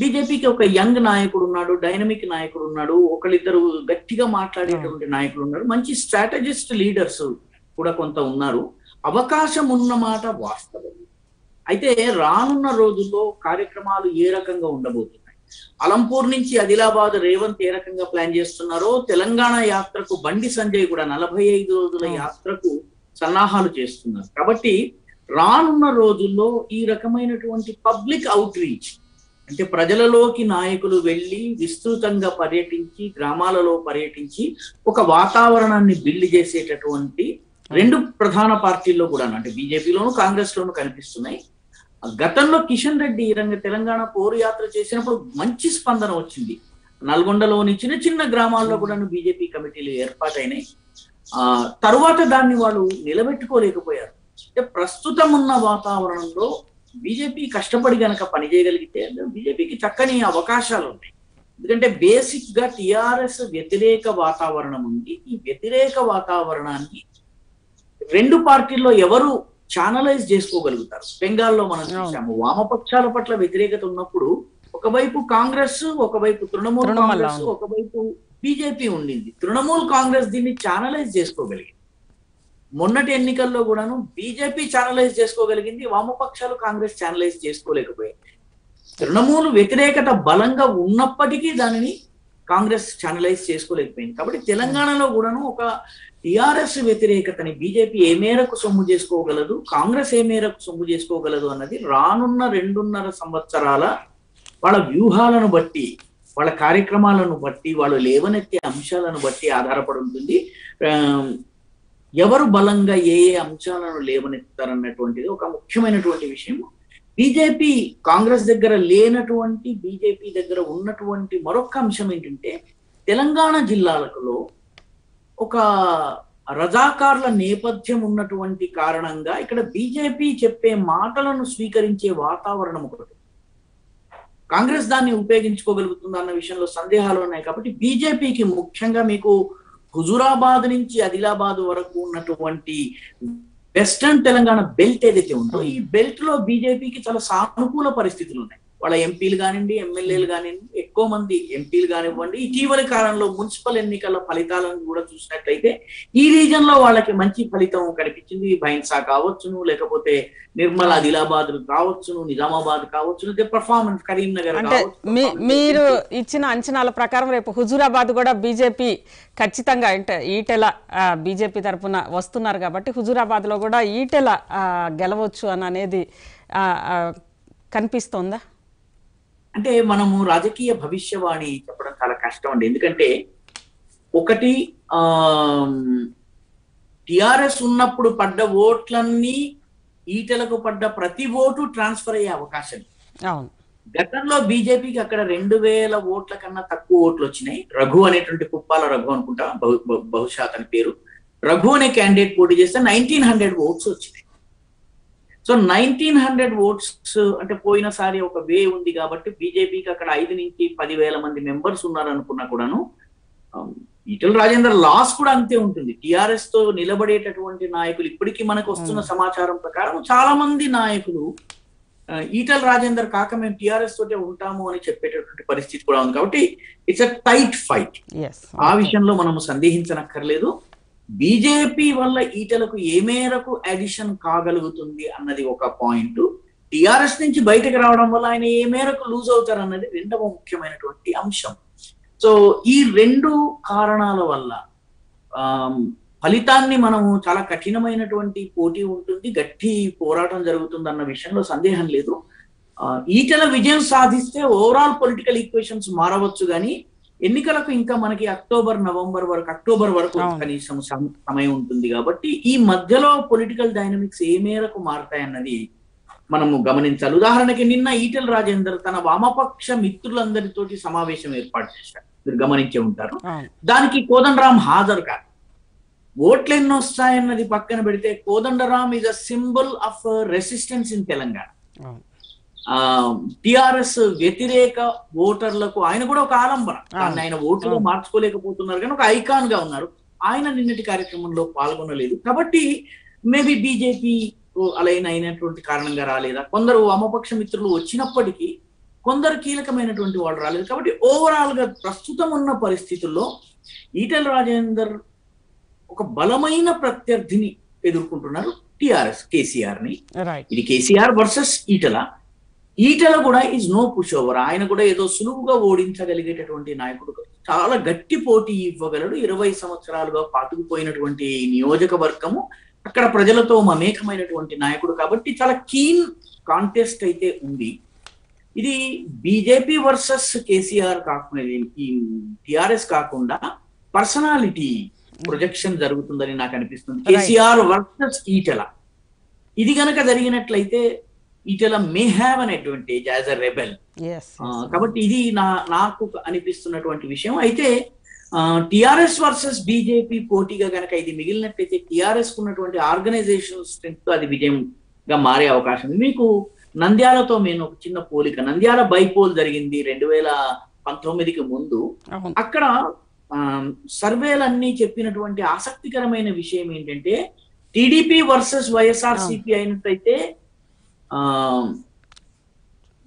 బీజేపీకి ఒక యంగ్ నాయకుడు ఉన్నాడు, డైనమిక్ నాయకుడు ఉన్నాడు, ఒకళ్ళిద్దరు గట్టిగా మాట్లాడేటువంటి నాయకులు ఉన్నారు, మంచి స్ట్రాటజిస్ట్ లీడర్స్ కూడా కొంత ఉన్నారు. అవకాశం ఉన్నమాట వాస్తవం. అయితే రానున్న రోజుల్లో కార్యక్రమాలు ఏ రకంగా ఉండబోతున్నాయి, అలంపూర్ నుంచి ఆదిలాబాద్ రేవంత్ ఏ రకంగా ప్లాన్ చేస్తున్నారో, తెలంగాణ యాత్రకు బండి సంజయ్ కూడా నలభై ఐదు రోజుల యాత్రకు సన్నాహాలు చేస్తున్నారు. కాబట్టి రానున్న రోజుల్లో ఈ రకమైనటువంటి పబ్లిక్ అవుట్ రీచ్ అంటే ప్రజలలోకి నాయకులు వెళ్ళి విస్తృతంగా పర్యటించి, గ్రామాలలో పర్యటించి ఒక వాతావరణాన్ని బిల్డ్ చేసేటటువంటి రెండు ప్రధాన పార్టీల్లో కూడా అంటే బీజేపీలోను కాంగ్రెస్ లోను కనిపిస్తున్నాయి. గతంలో కిషన్ రెడ్డి ఈ రంగ తెలంగాణ పోరు యాత్ర చేసినప్పుడు మంచి స్పందన వచ్చింది. నల్గొండలోని చిన్న చిన్న గ్రామాల్లో కూడా బీజేపీ కమిటీలు ఏర్పాటైనాయి. ఆ తరువాత దాన్ని వాళ్ళు నిలబెట్టుకోలేకపోయారు. అంటే ప్రస్తుతం ఉన్న వాతావరణంలో బీజేపీ కష్టపడి గనక పనిచేయగలిగితే బీజేపీకి చక్కని అవకాశాలు ఉన్నాయి. ఎందుకంటే బేసిక్ గా టిఆర్ఎస్ వ్యతిరేక వాతావరణం ఉంది. ఈ వ్యతిరేక వాతావరణాన్ని రెండు పార్టీల్లో ఎవరు ఛానలైజ్ చేసుకోగలుగుతారు? బెంగాల్లో మనం చూసాము, వామపక్షాల పట్ల వ్యతిరేకత ఉన్నప్పుడు ఒకవైపు కాంగ్రెస్, ఒకవైపు తృణమూల్ కాంగ్రెస్, ఒకవైపు బీజేపీ ఉండింది. తృణమూల్ కాంగ్రెస్ దీన్ని ఛానలైజ్ చేసుకోగలిగింది. మొన్నటి ఎన్నికల్లో కూడాను బీజేపీ ఛానలైజ్ చేసుకోగలిగింది, వామపక్షాలు కాంగ్రెస్ ఛానలైజ్ చేసుకోలేకపోయాయి. తృణమూలు వ్యతిరేకత బలంగా ఉన్నప్పటికీ దానిని కాంగ్రెస్ ఛానలైజ్ చేసుకోలేకపోయింది. కాబట్టి తెలంగాణలో కూడాను ఒక టిఆర్ఎస్ వ్యతిరేకతని బీజేపీ ఏ మేరకు సొమ్ము చేసుకోగలదు, కాంగ్రెస్ ఏ మేరకు సొమ్ము చేసుకోగలదు అన్నది రానున్న రెండున్నర సంవత్సరాల వాళ్ళ వ్యూహాలను బట్టి, వాళ్ళ కార్యక్రమాలను బట్టి, వాళ్ళు లేవనెత్తే అంశాలను బట్టి ఆధారపడి ఉంటుంది. ఎవరు బలంగా ఏ ఏ అంశాలను లేవనెత్తారన్నటువంటిది ఒక ముఖ్యమైనటువంటి విషయం. బీజేపీ కాంగ్రెస్ దగ్గర లేనటువంటి, బీజేపీ దగ్గర ఉన్నటువంటి మరొక అంశం ఏంటంటే తెలంగాణ జిల్లాలలో ఒక రజాకార్ల నేపథ్యం ఉన్నటువంటి కారణంగా ఇక్కడ బీజేపీ చెప్పే మాటలను స్వీకరించే వాతావరణం ఒకటి. కాంగ్రెస్ దాన్ని ఉపయోగించుకోగలుగుతుంది అన్న విషయంలో సందేహాలు ఉన్నాయి. కాబట్టి బీజేపీకి ముఖ్యంగా మీకు హుజూరాబాద్ నుంచి ఆదిలాబాద్ వరకు ఉన్నటువంటి వెస్టర్న్ తెలంగాణ బెల్ట్ ఏదైతే ఉందో ఈ బెల్ట్ లో బీజేపీకి చాలా సానుకూల పరిస్థితులు ఉన్నాయి. వాళ్ళ ఎంపీలు కానివ్వండి, ఎమ్మెల్యేలు కానివ్వండి, ఎక్కువ మంది ఎంపీలు కానివ్వండి, ఇటీవలి కాలంలో మున్సిపల్ ఎన్నికల ఫలితాలను కూడా చూసినట్లయితే ఈ రీజన్ లో వాళ్ళకి మంచి ఫలితం కనిపించింది. భైన్సా కావచ్చును, లేకపోతే నిర్మల్ ఆదిలాబాద్ కావచ్చును, నిజామాబాద్ కావచ్చును, పర్ఫార్మెన్స్ కరీంనగర్. మీరు ఇచ్చిన అంచనాల ప్రకారం రేపు హుజూరాబాద్ కూడా బీజేపీ ఖచ్చితంగా, అంటే ఈటెల బీజేపీ తరఫున వస్తున్నారు కాబట్టి హుజూరాబాద్ లో కూడా ఈటెల గెలవచ్చు అని అనేది కనిపిస్తోందా? అంటే మనము రాజకీయ భవిష్యవాణి చెప్పడం చాలా కష్టం అండి. ఎందుకంటే ఒకటి ఆ టిఆర్ఎస్ ఉన్నప్పుడు పడ్డ ఓట్లన్నీ ఈటలకు పడ్డ ప్రతి ఓటు ట్రాన్స్ఫర్ అయ్యే అవకాశం. గతంలో బీజేపీకి అక్కడ రెండు వేల ఓట్ల కన్నా తక్కువ ఓట్లు వచ్చినాయి. రఘు అనేటువంటి కుప్పాల రఘు అనుకుంటా బహుశా అతని పేరు, రఘు అనే క్యాండిడేట్ పోటీ చేస్తే నైన్టీన్ హండ్రెడ్ ఓట్స్ వచ్చినాయి. సో నైన్టీన్ హండ్రెడ్ ఓట్స్ అంటే పోయినసారి ఒక వే ఉంది కాబట్టి బీజేపీకి అక్కడ ఐదు నుంచి పది వేల మంది మెంబర్స్ ఉన్నారనుకున్నా కూడాను ఈటల రాజేందర్ లాస్ కూడా అంతే ఉంటుంది. టిఆర్ఎస్ తో నిలబడేటటువంటి నాయకులు ఇప్పటికీ మనకు వస్తున్న సమాచారం ప్రకారం చాలా మంది నాయకులు ఈటల రాజేందర్ కాక మేము టిఆర్ఎస్ తోటే ఉంటాము అని చెప్పేటటువంటి పరిస్థితి కూడా ఉంది. కాబట్టి ఇట్స్ అ టైట్ ఫైట్, ఆ విషయంలో మనము సందేహించనక్కర్లేదు. బీజేపీ వల్ల ఈటలకు ఏ మేరకు అడిషన్ కాగలుగుతుంది అన్నది ఒక పాయింట్, టిఆర్ఎస్ నుంచి బయటకు రావడం వల్ల ఆయన ఏ మేరకు లూజ్ అవుతారు అన్నది రెండవ ముఖ్యమైనటువంటి అంశం. సో ఈ రెండు కారణాల వల్ల ఫలితాన్ని మనము చాలా కఠినమైనటువంటి పోటీ ఉంటుంది, గట్టి పోరాటం జరుగుతుంది అన్న విషయంలో సందేహం లేదు. ఈటల విజయం సాధిస్తే ఓవరాల్ పొలిటికల్ ఈక్వేషన్స్ మారవచ్చు, కానీ ఎన్నికలకు ఇంకా మనకి అక్టోబర్ నవంబర్ వరకు అక్టోబర్ వరకు కనీసం సమయం ఉంటుంది. కాబట్టి ఈ మధ్యలో పొలిటికల్ డైనమిక్స్ ఏ మేరకు మారతాయన్నది మనము గమనించాలి. ఉదాహరణకి నిన్న ఈటల రాజేందర్ తన వామపక్ష మిత్రులందరితోటి సమావేశం ఏర్పాటు చేశారు, మీరు గమనించే ఉంటారు. దానికి కోదండరాం హాజరు కాదు. ఓట్లు ఎన్ని వస్తాయన్నది పక్కన పెడితే Kodandaram is a symbol of resistance in Telangana. TRS వ్యతిరేక ఓటర్లకు ఆయన కూడా ఒక ఆలంబన, ఆయన ఓట్లు మార్చుకోలేకపోతున్నారు కానీ ఒక ఐకాన్ గా ఉన్నారు. ఆయన నిన్నటి కార్యక్రమంలో పాల్గొనలేదు, కాబట్టి మేబీ బీజేపీ అలైన్ అయినటువంటి కారణంగా రాలేదా. కొందరు వామపక్ష మిత్రులు వచ్చినప్పటికీ కొందరు కీలకమైనటువంటి వాళ్ళు రాలేదు. కాబట్టి ఓవరాల్ గా ప్రస్తుతం ఉన్న పరిస్థితుల్లో ఈటల రాజేందర్ ఒక బలమైన ప్రత్యర్థిని ఎదుర్కొంటున్నారు, టిఆర్ఎస్ కేసీఆర్ ని. ఇది కేసీఆర్ వర్సెస్ ఈటల. ఈటల కూడా ఈజ్ నో పుష్ ఓవర్, ఆయన కూడా ఏదో సులువుగా ఓడించగలిగేటటువంటి నాయకుడు, చాలా గట్టి పోటీ ఇవ్వగలడు. ఇరవై సంవత్సరాలుగా పాతుకుపోయినటువంటి నియోజకవర్గము, అక్కడ ప్రజలతో మమేకమైనటువంటి నాయకుడు, కాబట్టి చాలా కీన్ కాంటెస్ట్ అయితే ఉంది. ఇది బీజేపీ వర్సెస్ కేసీఆర్ కాకుండా, ఈ టిఆర్ఎస్ కాకుండా పర్సనాలిటీ ప్రొజెక్షన్ జరుగుతుందని నాకు అనిపిస్తుంది. కేసీఆర్ వర్సెస్ ఈటల, ఇది కనుక జరిగినట్లయితే Etela may have an advantage as a rebel. కాబట్టి ఇది నా నాకు అనిపిస్తున్నటువంటి విషయం. అయితే టిఆర్ఎస్ వర్సెస్ బీజేపీ పోటీగా కనుక ఇది మిగిలినట్లయితే టిఆర్ఎస్ ఉన్నటువంటి ఆర్గనైజేషన్ స్ట్రెంగ్త్ తో అది విజయంగా మారే అవకాశం ఉంది. మీకు నంద్యాలతో నేను ఒక చిన్న పోలిక, నంద్యాల బైపోల్ జరిగింది రెండు వేల పంతొమ్మిదికి ముందు. అక్కడ సర్వేలన్నీ చెప్పినటువంటి ఆసక్తికరమైన విషయం ఏంటంటే టీడీపీ వర్సెస్ వైఎస్ఆర్ సిపి అయినట్లయితే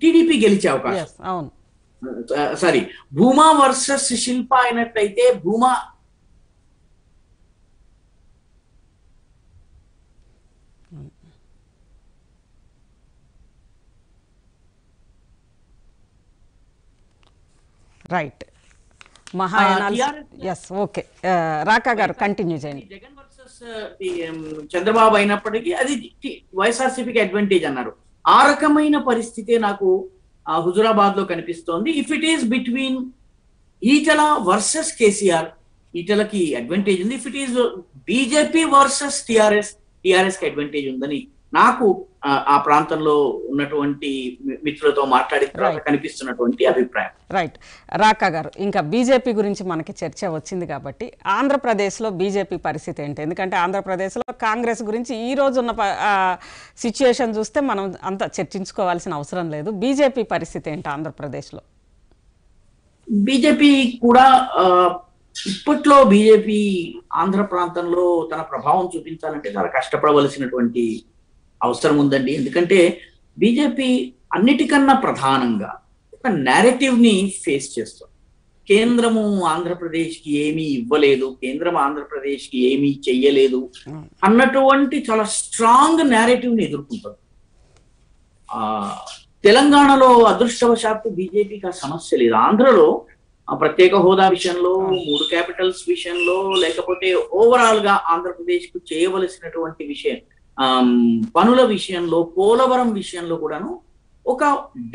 టీడీపీ గెలిచే అవకాశం, సారీ భూమా వర్సెస్ శిల్ప అయినట్లయితే భూమా రైట్. రాకా గారు కంటిన్యూ చేయండి. జగన్ వర్సెస్ చంద్రబాబు అయినప్పటికీ అది వైఎస్ఆర్సీపీకి అడ్వాంటేజ్ అన్నారు. ఆ రకమైన పరిస్థితే నాకు హుజురాబాద్ లో కనిపిస్తోంది. If it is between Etela versus KCR, ఈటలకి అడ్వాంటేజ్ ఉంది. If it is BJP versus TRS, TRS కి అడ్వాంటేజ్ ఉందని నాకు ఆ ప్రాంతంలో ఉన్నటువంటి మిత్రులతో మాట్లాడిన తర్వాత కనిపిస్తున్నటువంటి అభిప్రాయం. రైట్ రాకా గారు, ఇంకా బీజేపీ గురించి మనకి చర్చ వచ్చింది కాబట్టి ఆంధ్రప్రదేశ్లో బీజేపీ పరిస్థితి ఏంటి? ఎందుకంటే ఆంధ్రప్రదేశ్లో కాంగ్రెస్ గురించి ఈ రోజు ఉన్న సిచ్యుయేషన్ చూస్తే మనం అంత చర్చించుకోవాల్సిన అవసరం లేదు. బీజేపీ పరిస్థితి ఏంటి ఆంధ్రప్రదేశ్లో? బీజేపీ కూడా ఇప్పట్లో బీజేపీ ఆంధ్ర ప్రాంతంలో తన ప్రభావం చూపించాలంటే చాలా కష్టపడవలసినటువంటి అవసరం ఉందండి. ఎందుకంటే బీజేపీ అన్నిటికన్నా ప్రధానంగా ఒక నేరేటివ్ ని ఫేస్ చేస్తుంది. కేంద్రము ఆంధ్రప్రదేశ్ కి ఏమీ ఇవ్వలేదు, కేంద్రం ఆంధ్రప్రదేశ్ కి ఏమీ చెయ్యలేదు అన్నటువంటి చాలా స్ట్రాంగ్ నేరేటివ్ ని ఎదుర్కొంటుంది. ఆ తెలంగాణలో అదృష్టవశాత్తు బీజేపీకి ఆ సమస్య లేదు. ఆంధ్రలో ప్రత్యేక హోదా విషయంలో, మూడు క్యాపిటల్స్ విషయంలో, లేకపోతే ఓవరాల్ గా ఆంధ్రప్రదేశ్ కు చేయవలసినటువంటి విషయం పనుల విషయంలో, పోలవరం విషయంలో కూడాను ఒక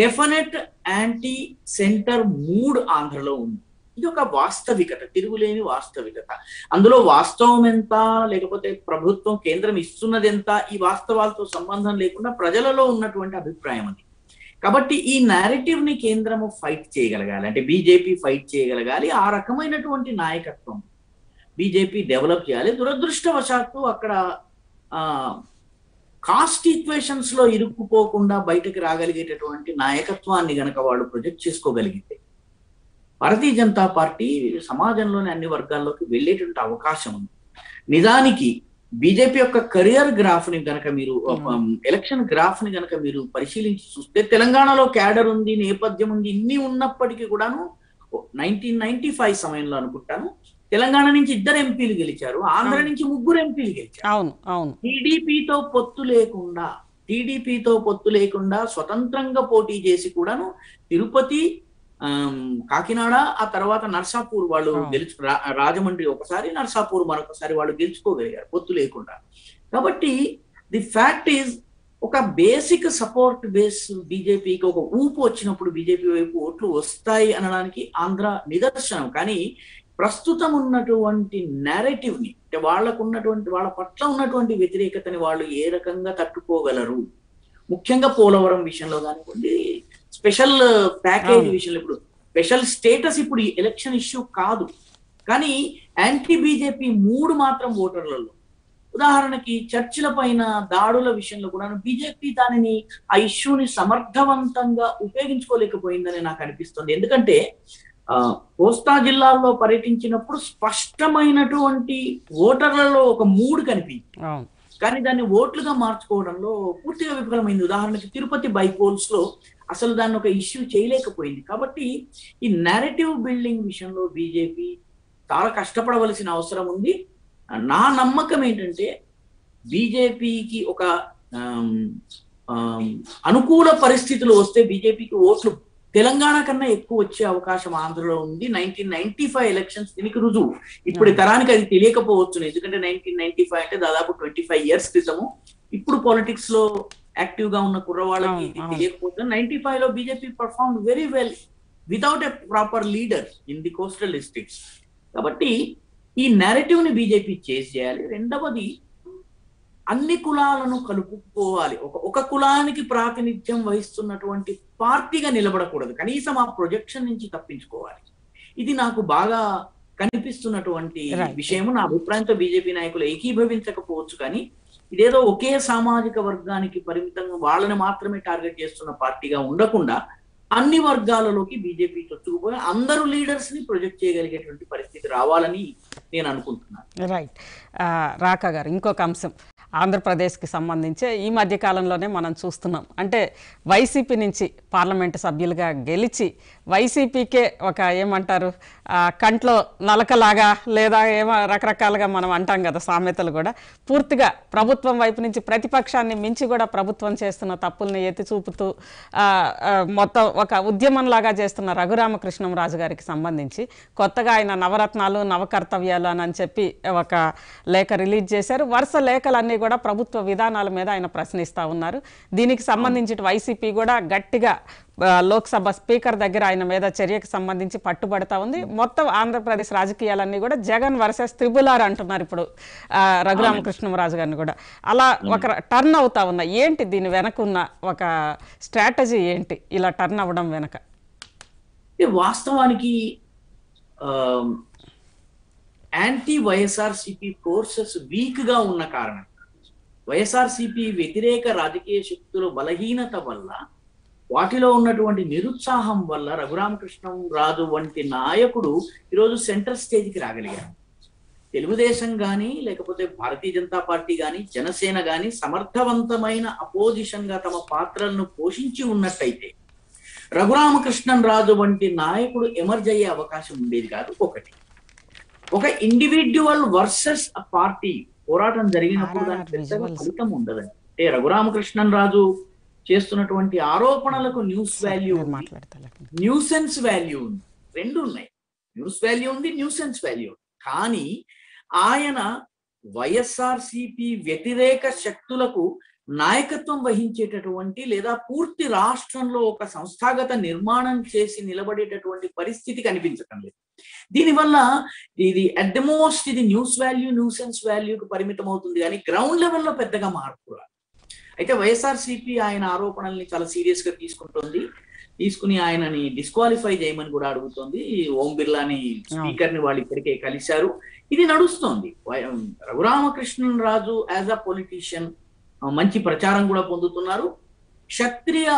డెఫినెట్ యాంటీ సెంటర్ మూడ్ ఆంధ్రలో ఉంది. ఇది ఒక వాస్తవికత, తిరుగులేని వాస్తవికత. అందులో వాస్తవం ఎంత, లేకపోతే ప్రభుత్వం కేంద్రం ఇస్తున్నది ఎంత, ఈ వాస్తవాలతో సంబంధం లేకుండా ప్రజలలో ఉన్నటువంటి అభిప్రాయం అది. కాబట్టి ఈ నేరేటివ్ ని కేంద్రము ఫైట్ చేయగలగాలి, అంటే బీజేపీ ఫైట్ చేయగలగాలి. ఆ రకమైనటువంటి నాయకత్వం బీజేపీ డెవలప్ చేయాలి. దురదృష్టవశాత్తు అక్కడ కాస్ట్ ఈక్వేషన్స్ లో ఇరుక్కుపోకుండా బయటకు రాగలిగేటటువంటి నాయకత్వాన్ని గనక వాళ్ళు ప్రొజెక్ట్ చేసుకోగలిగితే భారతీయ జనతా పార్టీ సమాజంలోని అన్ని వర్గాల్లోకి వెళ్ళేటువంటి అవకాశం ఉంది. నిజానికి బీజేపీ యొక్క కెరియర్ గ్రాఫ్ ని గనక మీరు, ఎలక్షన్ గ్రాఫ్ ని గనక మీరు పరిశీలించి చూస్తే, తెలంగాణలో క్యాడర్ ఉంది, నేపథ్యం ఉంది, ఇన్ని ఉన్నప్పటికీ కూడాను నైన్టీన్ నైన్టీ ఫైవ్ సమయంలో అనుకుంటాను తెలంగాణ నుంచి ఇద్దరు ఎంపీలు గెలిచారు, ఆంధ్ర నుంచి ముగ్గురు ఎంపీలు గెలిచారు. టీడీపీతో పొత్తు లేకుండా టీడీపీతో పొత్తు లేకుండా స్వతంత్రంగా పోటీ చేసి కూడాను తిరుపతి, కాకినాడ, ఆ తర్వాత నర్సాపూర్ వాళ్ళు గెలుచు, రాజమండ్రి ఒకసారి, నర్సాపూర్ మరొకసారి వాళ్ళు గెలుచుకోగలిగారు పొత్తు లేకుండా. కాబట్టి ది ఫ్యాక్ట్ ఈజ్, ఒక బేసిక్ సపోర్ట్ బేస్ బీజేపీకి ఒక ఊపు వచ్చినప్పుడు బీజేపీ వైపు ఓట్లు వస్తాయి అనడానికి ఆంధ్ర నిదర్శనం. కానీ ప్రస్తుతం ఉన్నటువంటి నేరేటివ్ ని, అంటే వాళ్లకు ఉన్నటువంటి, వాళ్ళ పట్ల ఉన్నటువంటి వ్యతిరేకతని వాళ్ళు ఏ రకంగా తట్టుకోగలరు, ముఖ్యంగా పోలవరం విషయంలో కానివ్వండి, స్పెషల్ ప్యాకేజ్ విషయంలో. ఇప్పుడు స్పెషల్ స్టేటస్ ఇప్పుడు ఎలక్షన్ ఇష్యూ కాదు, కానీ యాంటీ బీజేపీ మూడు మాత్రం ఓటర్లలో, ఉదాహరణకి చర్చిల పైన దాడుల విషయంలో కూడా బీజేపీ దానిని, ఆ ఇష్యూని సమర్థవంతంగా ఉపయోగించుకోలేకపోయిందని నాకు అనిపిస్తుంది. ఎందుకంటే కోస్తా జిల్లాల్లో పర్యటించినప్పుడు స్పష్టమైనటువంటి ఓటర్లలో ఒక మూడ్ కనిపించింది, కానీ దాన్ని ఓట్లుగా మార్చుకోవడంలో పూర్తిగా విఫలమైంది. ఉదాహరణకి తిరుపతి బైపోల్స్ లో అసలు దాన్ని ఒక ఇష్యూ చేయలేకపోయింది. కాబట్టి ఈ నేరేటివ్ బిల్డింగ్ విషయంలో బీజేపీ చాలా కష్టపడవలసిన అవసరం ఉంది. నా నమ్మకం ఏంటంటే బీజేపీకి ఒక అనుకూల పరిస్థితులు వస్తే బీజేపీకి ఓట్లు తెలంగాణ కన్నా ఎక్కువ వచ్చే అవకాశం ఆంధ్రలో ఉంది. నైన్టీన్ నైన్టీ ఫైవ్ ఎలక్షన్స్ దీనికి రుజువు. ఇప్పుడు తరానికి అది తెలియకపోవచ్చు, ఎందుకంటే నైన్టీన్ నైన్టీ ఫైవ్ అంటే దాదాపు ట్వంటీ ఫైవ్ ఇయర్స్ క్రితము. ఇప్పుడు పాలిటిక్స్ లో యాక్టివ్ గా ఉన్న కుర్రవాళ్ళకి తెలియకపోతుంది. నైన్టీ ఫైవ్ లో BJP perform very well without a proper leader in the coastal districts. కాబట్టి ఈ నేరేటివ్ ని బీజేపీ చేజ్ చేయాలి. రెండవది, అన్ని కులాలను కలుపుకోవాలి. ఒక ఒక కులానికి ప్రాతినిధ్యం వహిస్తున్నటువంటి పార్టీగా నిలబడకూడదు, కనీసం ఆ ప్రొజెక్షన్ నుంచి తప్పించుకోవాలి. ఇది నాకు బాగా కనిపిస్తున్నటువంటి విషయము. నా అభిప్రాయంతో బీజేపీ నాయకులు ఏకీభవించకపోవచ్చు, కానీ ఇదేదో ఒకే సామాజిక వర్గానికి పరిమితంగా వాళ్ళని మాత్రమే టార్గెట్ చేస్తున్న పార్టీగా ఉండకుండా అన్ని వర్గాలలోకి బీజేపీ చొచ్చుకుపోయి అందరూ లీడర్స్ ని ప్రొజెక్ట్ చేయగలిగేటువంటి పరిస్థితి రావాలని నేను అనుకుంటున్నాను. రైట్ రాకా గారు, ఇంకొక అంశం ఆంధ్రప్రదేశ్కి సంబంధించి ఈ మధ్యకాలంలోనే మనం చూస్తున్నాం, అంటే వైసీపీ నుంచి పార్లమెంటు సభ్యులుగా గెలిచి వైసీపీకే ఒక ఏమంటారు కంట్లో నలకలాగా, లేదా ఏమో రకరకాలుగా మనం అంటాం కదా సామెతలు కూడా, పూర్తిగా ప్రభుత్వం వైపు నుంచి ప్రతిపక్షాన్ని మించి కూడా ప్రభుత్వం చేస్తున్న తప్పుల్ని ఎత్తి చూపుతూ మొత్తం ఒక ఉద్యమంలాగా చేస్తున్న రఘురామకృష్ణంరాజు గారికి సంబంధించి కొత్తగా ఆయన నవరత్నాలు నవకర్తవ్యాలు అని చెప్పి ఒక లేఖ రిలీజ్ చేశారు. వరుస లేఖలన్నీ కూడా ప్రభుత్వ విధానాల మీద ఆయన ప్రశ్నిస్తూ ఉన్నారు. దీనికి సంబంధించి వైసీపీ కూడా గట్టిగా లోక్సభ స్పీకర్ దగ్గర ఆయన మీద చర్యకు సంబంధించి పట్టుబడతా ఉంది. మొత్తం ఆంధ్రప్రదేశ్ రాజకీయాలన్నీ కూడా జగన్ వర్సెస్ త్రిబుల్ ఆర్ అంటున్నారు ఇప్పుడు రఘురామకృష్ణంరాజు గారిని కూడా. అలా ఒక టర్న్ అవుతా ఉన్నా, ఏంటి దీని వెనకున్న ఒక స్ట్రాటజీ ఏంటి ఇలా టర్న్ అవ్వడం వెనక? వాస్తవానికి యాంటీ వైఎస్ఆర్సీపీ ఫోర్సెస్ వీక్ గా ఉన్న కారణం, వైఎస్ఆర్సీపీ వ్యతిరేక రాజకీయ శక్తుల బలహీనత వల్ల, వాటిలో ఉన్నటువంటి నిరుత్సాహం వల్ల రఘురామకృష్ణంరాజు వంటి నాయకుడు ఈరోజు సెంటర్ స్టేజ్కి రాగలిగారు. తెలుగుదేశం కానీ, లేకపోతే భారతీయ జనతా పార్టీ కానీ, జనసేన కానీ సమర్థవంతమైన అపోజిషన్ గా తమ పాత్రలను పోషించి ఉన్నట్టయితే రఘురామకృష్ణంరాజు వంటి నాయకుడు ఎమర్జ్ అయ్యే అవకాశం ఉండేది కాదు. ఒకటి, ఒక ఇండివిడ్యువల్ వర్సెస్ పార్టీ పోరాటం జరిగినప్పుడు దానికి పెద్దగా ఫలితం ఉండదండి. అంటే రఘురామకృష్ణంరాజు చేస్తున్నటువంటి ఆరోపణలకు న్యూస్ వాల్యూ, న్యూసెన్స్ వాల్యూ ఉంది, రెండు ఉన్నాయి. న్యూస్ వాల్యూ ఉంది, న్యూసెన్స్ వాల్యూ. కానీ ఆయన వైఎస్ఆర్సీపీ వ్యతిరేక శక్తులకు నాయకత్వం వహించేటటువంటి లేదా పూర్తి రాష్ట్రంలో ఒక సంస్థాగత నిర్మాణం చేసి నిలబడేటటువంటి పరిస్థితి కనిపించడం లేదు. దీనివల్ల ఇది అట్ ది మోస్ట్ ఇది న్యూస్ వాల్యూ న్యూసెన్స్ వాల్యూకి పరిమితం అవుతుంది కానీ గ్రౌండ్ లెవెల్లో పెద్దగా మార్పు రాదు. అయితే వైఎస్ఆర్సీపీ ఆయన ఆరోపణల్ని చాలా సీరియస్ గా తీసుకుంటోంది, తీసుకుని ఆయనని డిస్క్వాలిఫై చేయమని కూడా అడుగుతోంది. ఓం బిర్లాని స్పీకర్ ని వాళ్ళు ఇప్పటికే కలిశారు. ఇది నడుస్తోంది. Raghuramakrishnan Raju as a politician మంచి ప్రచారం కూడా పొందుతున్నారు. క్షత్రియ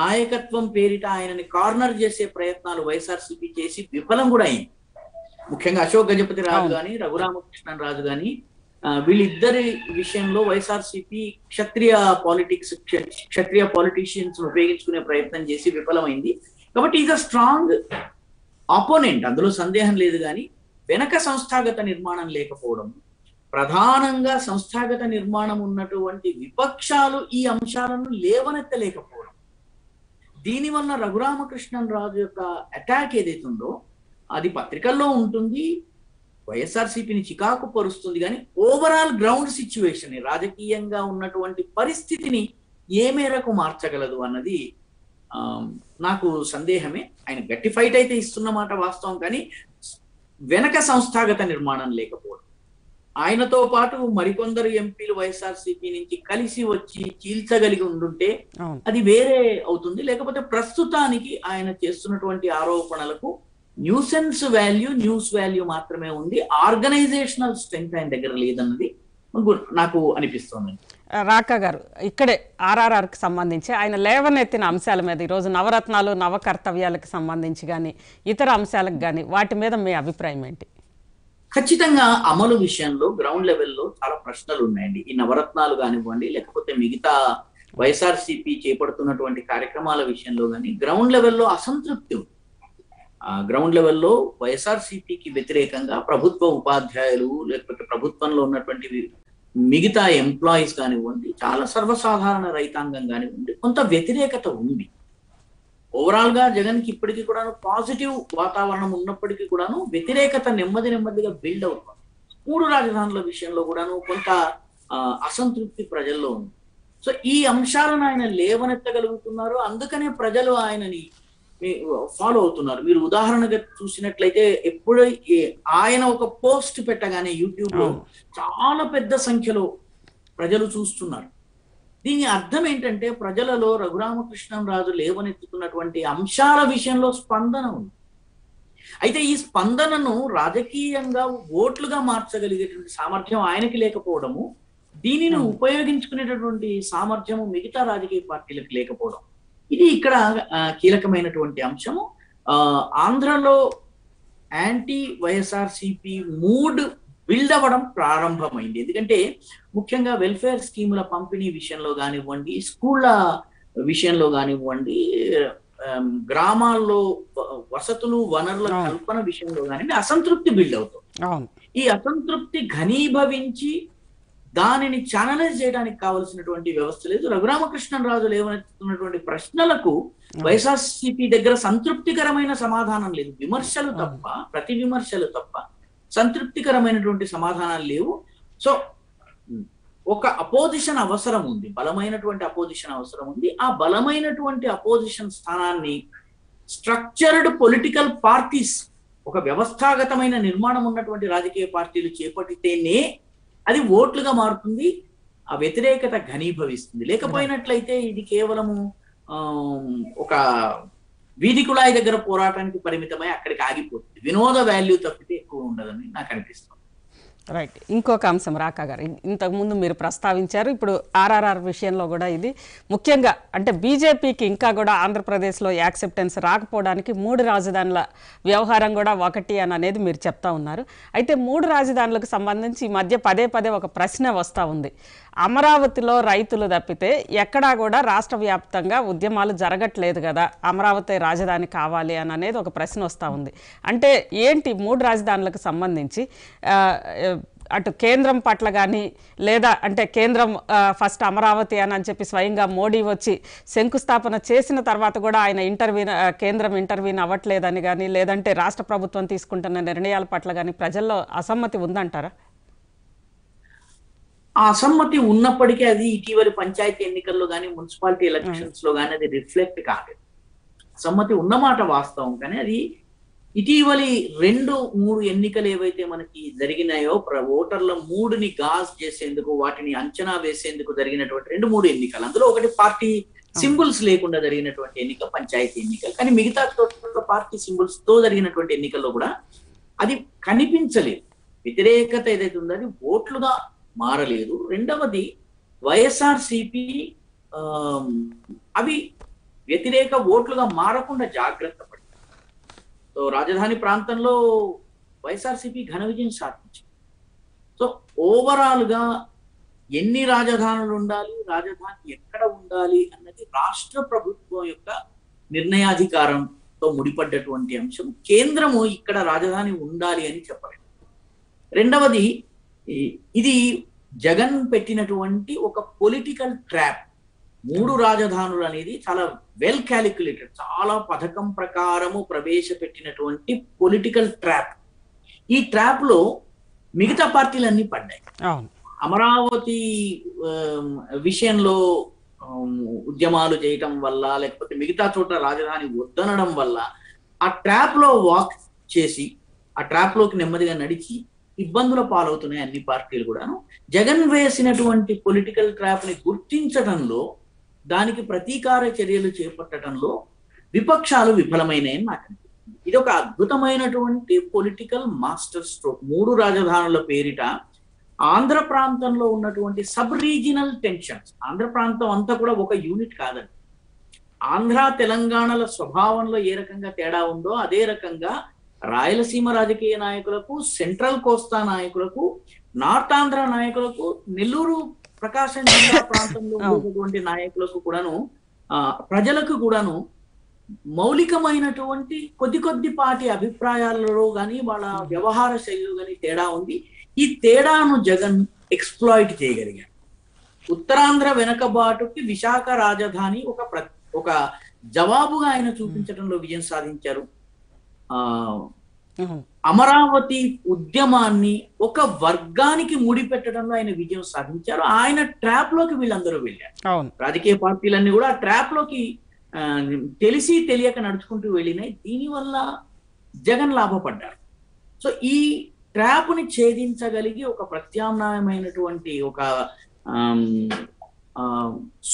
నాయకత్వం పేరిట ఆయనని కార్నర్ చేసే ప్రయత్నాలు వైఎస్ఆర్సీపీ చేసి విఫలం కూడా అయింది. ముఖ్యంగా అశోక్ గజపతి రాజు గాని రఘురామకృష్ణన్ రాజు గాని వీళ్ళిద్దరి విషయంలో YSRCP Kshatriya politics Kshatriya politicians ఉపయోగించుకునే ప్రయత్నం చేసి విఫలమైంది. కాబట్టి ఈజ్ అ స్ట్రాంగ్ అపోనెంట్, అందులో సందేహం లేదు. కానీ వెనక సంస్థాగత నిర్మాణం లేకపోవడం, ప్రధానంగా సంస్థాగత నిర్మాణం ఉన్నటువంటి విపక్షాలు ఈ అంశాలను లేవనెత్తలేకపోవడం, దీనివల్ల రఘురామకృష్ణన్ రాజు యొక్క అటాక్ ఏదైతుందో అది పత్రికల్లో ఉంటుంది, వైఎస్ఆర్సీపీని చికాకు పరుస్తుంది. కానీ ఓవరాల్ గ్రౌండ్ సిచ్యువేషన్ రాజకీయంగా ఉన్నటువంటి పరిస్థితిని ఏ మేరకు మార్చగలదు అన్నది నాకు సందేహమే. ఆయన గట్టి ఫైట్ అయితే ఇస్తున్నమాట వాస్తవం, కానీ వెనక సంస్థాగత నిర్మాణం లేకపోవడం. ఆయనతో పాటు మరికొందరు ఎంపీలు వైఎస్ఆర్సీపీ నుంచి కలిసి వచ్చి చీల్చగలిగి ఉండుంటే అది వేరే అవుతుంది. లేకపోతే ప్రస్తుతానికి ఆయన చేస్తున్నటువంటి ఆరోపణలకు న్యూసెన్స్ వాల్యూ న్యూస్ వాల్యూ మాత్రమే ఉంది, ఆర్గనైజేషనల్ స్ట్రెంగ్త్ ఆయన దగ్గర లేదన్నది నాకు అనిపిస్తుంది. రాకా గారు, ఇక్కడే ఆర్ఆర్ఆర్ కి సంబంధించి ఆయన లేవనెత్తిన అంశాల మీద ఈరోజు నవరత్నాలు నవకర్తవ్యాలకు సంబంధించి కానీ ఇతర అంశాలకు కానీ వాటి మీద మీ అభిప్రాయం ఏంటి? ఖచ్చితంగా అమలు విషయంలో గ్రౌండ్ లెవెల్లో చాలా ప్రశ్నలు ఉన్నాయండి. ఈ నవరత్నాలు కానివ్వండి, లేకపోతే మిగతా వైఎస్ఆర్సీపీ చేపడుతున్నటువంటి కార్యక్రమాల విషయంలో కానీ గ్రౌండ్ లెవెల్లో అసంతృప్తి ఉంది. గ్రౌండ్ లెవెల్లో వైఎస్ఆర్సీపీకి వ్యతిరేకంగా ప్రభుత్వ ఉపాధ్యాయులు లేకపోతే ప్రభుత్వంలో ఉన్నటువంటి మిగతా ఎంప్లాయీస్ కానివ్వండి, చాలా సర్వసాధారణ రైతాంగం కానివ్వండి, కొంత వ్యతిరేకత ఉంది. ఓవరాల్ గా జగన్ కి ఇప్పటికీ కూడాను పాజిటివ్ వాతావరణం ఉన్నప్పటికీ కూడాను వ్యతిరేకత నెమ్మది నెమ్మదిగా బిల్డ్ అవుతుంది. మూడు రాజధానుల విషయంలో కూడాను కొంత అసంతృప్తి ప్రజల్లో ఉంది. సో ఈ అంశాలను ఆయన లేవనెత్తగలుగుతున్నారు, అందుకనే ప్రజలు ఆయనని ఫాలో అవుతున్నారు. మీరు ఉదాహరణగా చూసినట్లయితే ఎప్పుడూ ఆయన ఒక పోస్ట్ పెట్టగానే యూట్యూబ్ లో చాలా పెద్ద సంఖ్యలో ప్రజలు చూస్తున్నారు. దీని అర్థం ఏంటంటే ప్రజలలో రఘురామకృష్ణన్ రాజు లేవనెత్తుతున్నటువంటి అంశాల విషయంలో స్పందన ఉంది. అయితే ఈ స్పందనను రాజకీయంగా ఓట్లుగా మార్చగలిగేటువంటి సామర్థ్యం ఆయనకి లేకపోవడము, దీనిని ఉపయోగించుకునేటటువంటి సామర్థ్యము మిగతా రాజకీయ పార్టీలకు లేకపోవడం, ఇది ఇక్కడ కీలకమైనటువంటి అంశము. ఆంధ్రలో యాంటీ వైఎస్ఆర్సీపీ మూడ్ బిల్డ్ అవ్వడం ప్రారంభమైంది. ఎందుకంటే ముఖ్యంగా వెల్ఫేర్ స్కీముల పంపిణీ విషయంలో కానివ్వండి, స్కూళ్ళ విషయంలో కానివ్వండి, గ్రామాల్లో వసతులు వనరుల కల్పన విషయంలో కానివ్వండి అసంతృప్తి బిల్డ్ అవుతుంది. ఈ అసంతృప్తి ఘనీభవించి దానిని ఛానలైజ్ చేయడానికి కావలసినటువంటి వ్యవస్థ లేదు. రఘురామకృష్ణన్ రాజు లేవనెత్తున్నటువంటి ప్రశ్నలకు వైఎస్ఆర్సీపీ దగ్గర సంతృప్తికరమైన సమాధానం లేదు. విమర్శలు తప్ప, ప్రతి విమర్శలు తప్ప సంతృప్తికరమైనటువంటి సమాధానాలు లేవు. సో ఒక అపోజిషన్ అవసరం ఉంది, బలమైనటువంటి అపోజిషన్ అవసరం ఉంది. ఆ బలమైనటువంటి అపోజిషన్ స్థానాన్ని స్ట్రక్చర్డ్ పొలిటికల్ పార్టీస్, ఒక వ్యవస్థాగతమైన నిర్మాణం ఉన్నటువంటి రాజకీయ పార్టీలు చేపట్టితేనే అది ఓట్లుగా మారుతుంది, ఆ వ్యతిరేకత ఘనీభవిస్తుంది. లేకపోయినట్లయితే ఇది కేవలము ఒక వీధి కుళాయి దగ్గర పోరాటానికి పరిమితమై అక్కడికి ఆగిపోతుంది. వినోద వాల్యూ తప్పితే ఎక్కువ ఉండదని నాకు అనిపిస్తుంది. రైట్, ఇంకొక అంశం రాకా గారు, ఇంతకుముందు మీరు ప్రస్తావించారు, ఇప్పుడు ఆర్ఆర్ఆర్ విషయంలో కూడా ఇది ముఖ్యంగా అంటే బీజేపీకి ఇంకా కూడా ఆంధ్రప్రదేశ్లో యాక్సెప్టెన్స్ రాకపోవడానికి మూడు రాజధానుల వ్యవహారం కూడా ఒకటి అని అనేది మీరు చెప్తా ఉన్నారు. అయితే మూడు రాజధానులకు సంబంధించి ఈ మధ్య పదే పదే ఒక ప్రశ్న వస్తూ ఉంది, అమరావతిలో రైతులు తప్పితే ఎక్కడా కూడా రాష్ట్ర వ్యాప్తంగా ఉద్యమాలు జరగట్లేదు కదా, అమరావతి రాజధాని కావాలి అని అనేది ఒక ప్రశ్న వస్తూ ఉంది. అంటే ఏంటి మూడు రాజధానులకు సంబంధించి అటు కేంద్రం పట్ల కానీ, లేదా అంటే కేంద్రం ఫస్ట్ అమరావతి అని అని చెప్పి స్వయంగా మోడీ వచ్చి శంకుస్థాపన చేసిన తర్వాత కూడా ఆయన ఇంటర్వ్యూన్ కేంద్రం ఇంటర్వ్యూన్ అవ్వట్లేదని కానీ, లేదంటే రాష్ట్ర ప్రభుత్వం తీసుకుంటున్న నిర్ణయాల పట్ల కానీ ప్రజల్లో అసమ్మతి ఉందంటారా? అసమ్మతి ఉన్నప్పటికీ అది ఇటీవలి పంచాయతీ ఎన్నికల్లో కానీ మున్సిపాలిటీ ఎలక్షన్స్ లో కానీ అది రిఫ్లెక్ట్ కాలేదు. అసమ్మతి ఉన్నమాట వాస్తవం, కానీ అది ఇటీవలి రెండు మూడు ఎన్నికలు ఏవైతే మనకి జరిగినాయో ఓటర్ల మూడుని గాజ్ చేసేందుకు వాటిని అంచనా వేసేందుకు జరిగినటువంటి రెండు మూడు ఎన్నికలు, అందులో ఒకటి పార్టీ సింబుల్స్ లేకుండా జరిగినటువంటి ఎన్నిక పంచాయతీ ఎన్నికలు, కానీ మిగతా పార్టీ సింబుల్స్ తో జరిగినటువంటి ఎన్నికల్లో కూడా అది కనిపించలేదు. వ్యతిరేకత ఏదైతే ఉందో అది ఓట్లుగా మారలేదు. రెండవది వైఎస్ఆర్సిపి అవి వ్యతిరేక ఓట్లుగా మారకుండా జాగ్రత్త పడింది. సో రాజధాని ప్రాంతంలో వైఎస్ఆర్సిపి ఘన విజయం సాధించింది. సో ఓవరాల్ గా ఎన్ని రాజధానులు ఉండాలి, రాజధాని ఎక్కడ ఉండాలి అన్నది రాష్ట్ర ప్రభుత్వం యొక్క నిర్ణయాధికారంతో ముడిపడ్డటువంటి అంశం. కేంద్రము ఇక్కడ రాజధాని ఉండాలి అని చెప్పలేదు. రెండవది ఇది జగన్ పెట్టినటువంటి ఒక పొలిటికల్ ట్రాప్. మూడు రాజధానులు అనేది చాలా వెల్ క్యాలిక్యులేటెడ్, చాలా పథకం ప్రకారము ప్రవేశపెట్టినటువంటి పొలిటికల్ ట్రాప్. ఈ ట్రాప్ లో మిగతా పార్టీలన్నీ పడ్డాయి. అమరావతి విషయంలో ఉద్యమాలు చేయటం వల్ల, లేకపోతే మిగతా చోట రాజధాని వద్దనడం వల్ల ఆ ట్రాప్ లో వాక్ చేసి ఆ ట్రాప్ లోకి నెమ్మదిగా నడిచి ఇబ్బందుల పాలవుతున్నాయి అన్ని పార్టీలు కూడాను. జగన్ వేసినటువంటి పొలిటికల్ ట్రాప్ ని గుర్తించడంలో, దానికి ప్రతీకార చర్యలు చేపట్టడంలో విపక్షాలు విఫలమైనాయని నాకు అనిపిస్తుంది. ఇది ఒక అద్భుతమైనటువంటి పొలిటికల్ మాస్టర్ స్ట్రోక్. మూడు రాజధానుల పేరిట ఆంధ్ర ప్రాంతంలో ఉన్నటువంటి సబ్ రీజినల్ టెన్షన్స్, ఆంధ్ర ప్రాంతం అంతా కూడా ఒక యూనిట్ కాదండి. ఆంధ్ర తెలంగాణల స్వభావంలో ఏ రకంగా తేడా ఉందో అదే రకంగా రాయలసీమ రాజకీయ నాయకులకు, సెంట్రల్ కోస్తా నాయకులకు, నార్త్ ఆంధ్ర నాయకులకు, నెల్లూరు ప్రకాశం జిల్లా ప్రాంతంలో ఉన్నటువంటి నాయకులకు కూడాను, ప్రజలకు కూడాను మౌలికమైనటువంటి కొద్ది కొద్దిపాటి అభిప్రాయాలలో కానీ వాళ్ళ వ్యవహార శైలిలో కానీ తేడా ఉంది. ఈ తేడాను జగన్ ఎక్స్ప్లాయిట్ చేయగలిగారు. ఉత్తరాంధ్ర వెనకబాటుకి విశాఖ రాజధాని ఒక ప్ర ఒక జవాబుగా ఆయన చూపించడంలో విజయం సాధించారు. అమరావతి ఉద్యమాన్ని ఒక వర్గానికి ముడిపెట్టడంలో ఆయన విజయం సాధించారు. ఆయన ట్రాప్ లోకి వీళ్ళందరూ వెళ్ళారు. రాజకీయ పార్టీలన్నీ కూడా ఆ ట్రాప్ లోకి తెలిసి తెలియక నడుచుకుంటూ వెళ్ళినాయి. దీనివల్ల జగన్ లాభపడ్డారు. సో ఈ ట్రాప్ ని ఛేదించగలిగి ఒక ప్రత్యామ్నాయమైనటువంటి ఒక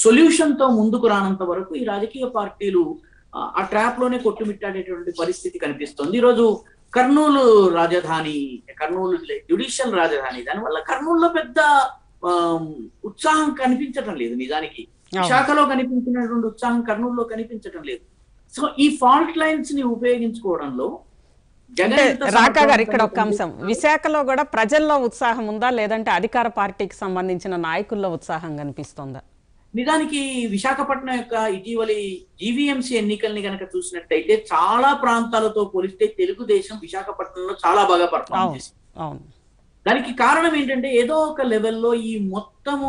సొల్యూషన్ తో ముందుకు రానంత వరకు ఈ రాజకీయ పార్టీలు ఆ ట్రాప్ లోనే కొట్టుమిట్టాడేటువంటి పరిస్థితి కనిపిస్తుంది. ఈరోజు కర్నూలు రాజధాని, కర్నూలు జ్యుడిషియల్ రాజధాని, దానివల్ల కర్నూలులో పెద్ద ఉత్సాహం కనిపించటం లేదు. నిజానికి విశాఖలో కనిపించినటువంటి ఉత్సాహం కర్నూలులో కనిపించటం లేదు. సో ఈ ఫాల్ట్ లైన్స్ ని ఉపయోగించుకోవడంలో రాకా గారు ఇక్కడ ఒక అంశం, విశాఖలో కూడా ప్రజల్లో ఉత్సాహం ఉందా, లేదంటే అధికార పార్టీకి సంబంధించిన నాయకుల్లో ఉత్సాహం కనిపిస్తుందా? నిజానికి విశాఖపట్నం యొక్క ఇటీవలి జీవీఎంసీ ఎన్నికల్ని కనుక చూసినట్టయితే చాలా ప్రాంతాలతో పోలిస్తే తెలుగుదేశం విశాఖపట్నంలో చాలా బాగా పర్ఫార్మ్ చేసింది. దానికి కారణం ఏంటంటే ఏదో ఒక లెవెల్లో ఈ మొత్తము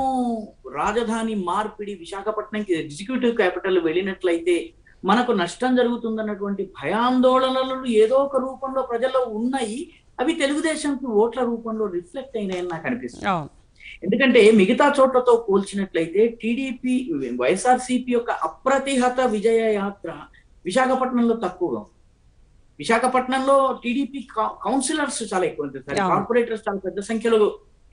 రాజధాని మార్పిడి విశాఖపట్నంకి ఎగ్జిక్యూటివ్ క్యాపిటల్ వెళ్ళినట్లయితే మనకు నష్టం జరుగుతుందన్నటువంటి భయాందోళనలు ఏదో ఒక రూపంలో ప్రజల్లో ఉన్నాయి. అవి తెలుగుదేశంకి ఓట్ల రూపంలో రిఫ్లెక్ట్ అయినాయని నాకు అనిపిస్తుంది. ఎందుకంటే మిగతా చోట్లతో పోల్చినట్లయితే టీడీపీ వైఎస్ఆర్సీపీ యొక్క అప్రతిహత విజయ యాత్ర విశాఖపట్నంలో తక్కువగా ఉంది. విశాఖపట్నంలో టీడీపీ కౌన్సిలర్స్ చాలా ఎక్కువ ఉంటారు, కార్పొరేటర్స్ చాలా పెద్ద సంఖ్యలో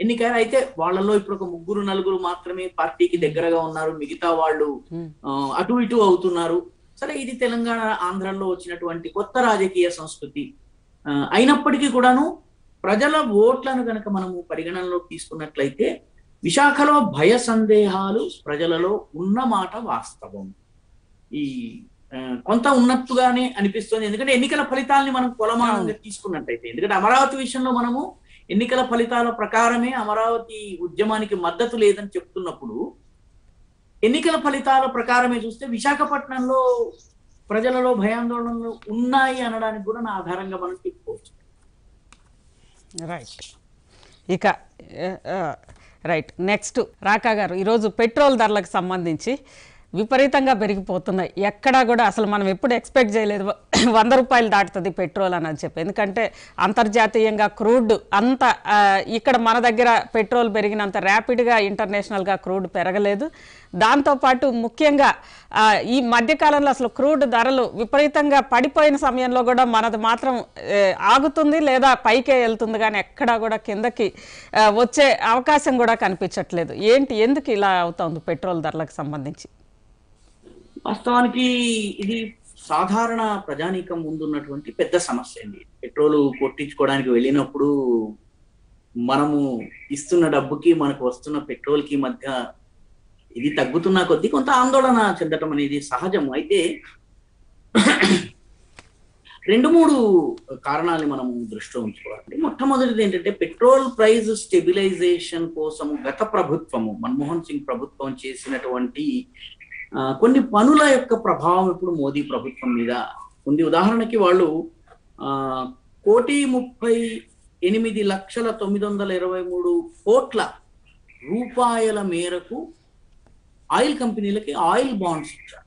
ఎన్నికైనా, అయితే వాళ్ళలో ఇప్పుడు ఒక ముగ్గురు నలుగురు మాత్రమే పార్టీకి దగ్గరగా ఉన్నారు, మిగతా వాళ్ళు అటు ఇటు అవుతున్నారు. సరే, ఇది తెలంగాణ ఆంధ్రలో వచ్చినటువంటి కొత్త రాజకీయ సంస్కృతి అయినప్పటికీ కూడాను ప్రజల ఓట్లను కనుక మనము పరిగణనలోకి తీసుకున్నట్లయితే విశాఖలో భయ సందేహాలు ప్రజలలో ఉన్నమాట వాస్తవం. ఈ కొంత ఉన్నట్టుగానే అనిపిస్తుంది. ఎందుకంటే ఎన్నికల ఫలితాలని మనం కొలమానంగా తీసుకున్నట్టయితే, ఎందుకంటే అమరావతి విషయంలో మనము ఎన్నికల ఫలితాల ప్రకారమే అమరావతి ఉద్యమానికి మద్దతు లేదని చెప్తున్నప్పుడు ఎన్నికల ఫలితాల ప్రకారమే చూస్తే విశాఖపట్నంలో ప్రజలలో భయాందోళనలు ఉన్నాయి అనడానికి కూడా నా ఆధారంగా మనం చెప్పుకోవచ్చు. రైట్, ఇక రైట్ నెక్స్ట్ రాకా గారు, ఈరోజు పెట్రోల్ ధరలకు సంబంధించి విపరీతంగా పెరిగిపోతున్నాయి. ఎక్కడా కూడా అసలు మనం ఎప్పుడు ఎక్స్పెక్ట్ చేయలేదు వంద రూపాయలు దాటుతుంది పెట్రోల్ అని చెప్పి. ఎందుకంటే అంతర్జాతీయంగా క్రూడ్ అంత ఇక్కడ మన దగ్గర పెట్రోల్ పెరిగినంత ర్యాపిడ్గా ఇంటర్నేషనల్గా క్రూడ్ పెరగలేదు. దాంతోపాటు ముఖ్యంగా ఈ మధ్యకాలంలో అసలు క్రూడ్ ధరలు విపరీతంగా పడిపోయిన సమయంలో కూడా మనది మాత్రం ఆగుతుంది లేదా పైకే వెళ్తుంది, కానీ ఎక్కడా కూడా కిందకి వచ్చే అవకాశం కూడా కనిపించట్లేదు. ఏంటి, ఎందుకు ఇలా అవుతుంది పెట్రోల్ ధరలకు సంబంధించి? వాస్తవానికి ఇది సాధారణ ప్రజానీకం ముందున్నటువంటి పెద్ద సమస్య అండి. పెట్రోల్ కొట్టించుకోవడానికి వెళ్ళినప్పుడు మనము ఇస్తున్న డబ్బుకి మనకు వస్తున్న పెట్రోల్కి మధ్య ఇది తగ్గుతున్న కొద్దీ కొంత ఆందోళన చెందటం అనేది సహజం. అయితే రెండు మూడు కారణాలని మనము దృష్టిలో ఉంచుకోవాలి. మొట్టమొదటిది ఏంటంటే పెట్రోల్ ప్రైజ్ స్టెబిలైజేషన్ కోసం గత ప్రభుత్వము మన్మోహన్ సింగ్ ప్రభుత్వం చేసినటువంటి కొన్ని పనుల యొక్క ప్రభావం ఇప్పుడు మోదీ ప్రభుత్వం మీద ఉంది. ఉదాహరణకి వాళ్ళు కోటి ముప్పై ఎనిమిది లక్షల తొమ్మిది వందల ఇరవై మూడు కోట్ల రూపాయల మేరకు ఆయిల్ కంపెనీలకి ఆయిల్ బాండ్స్ ఇచ్చారు.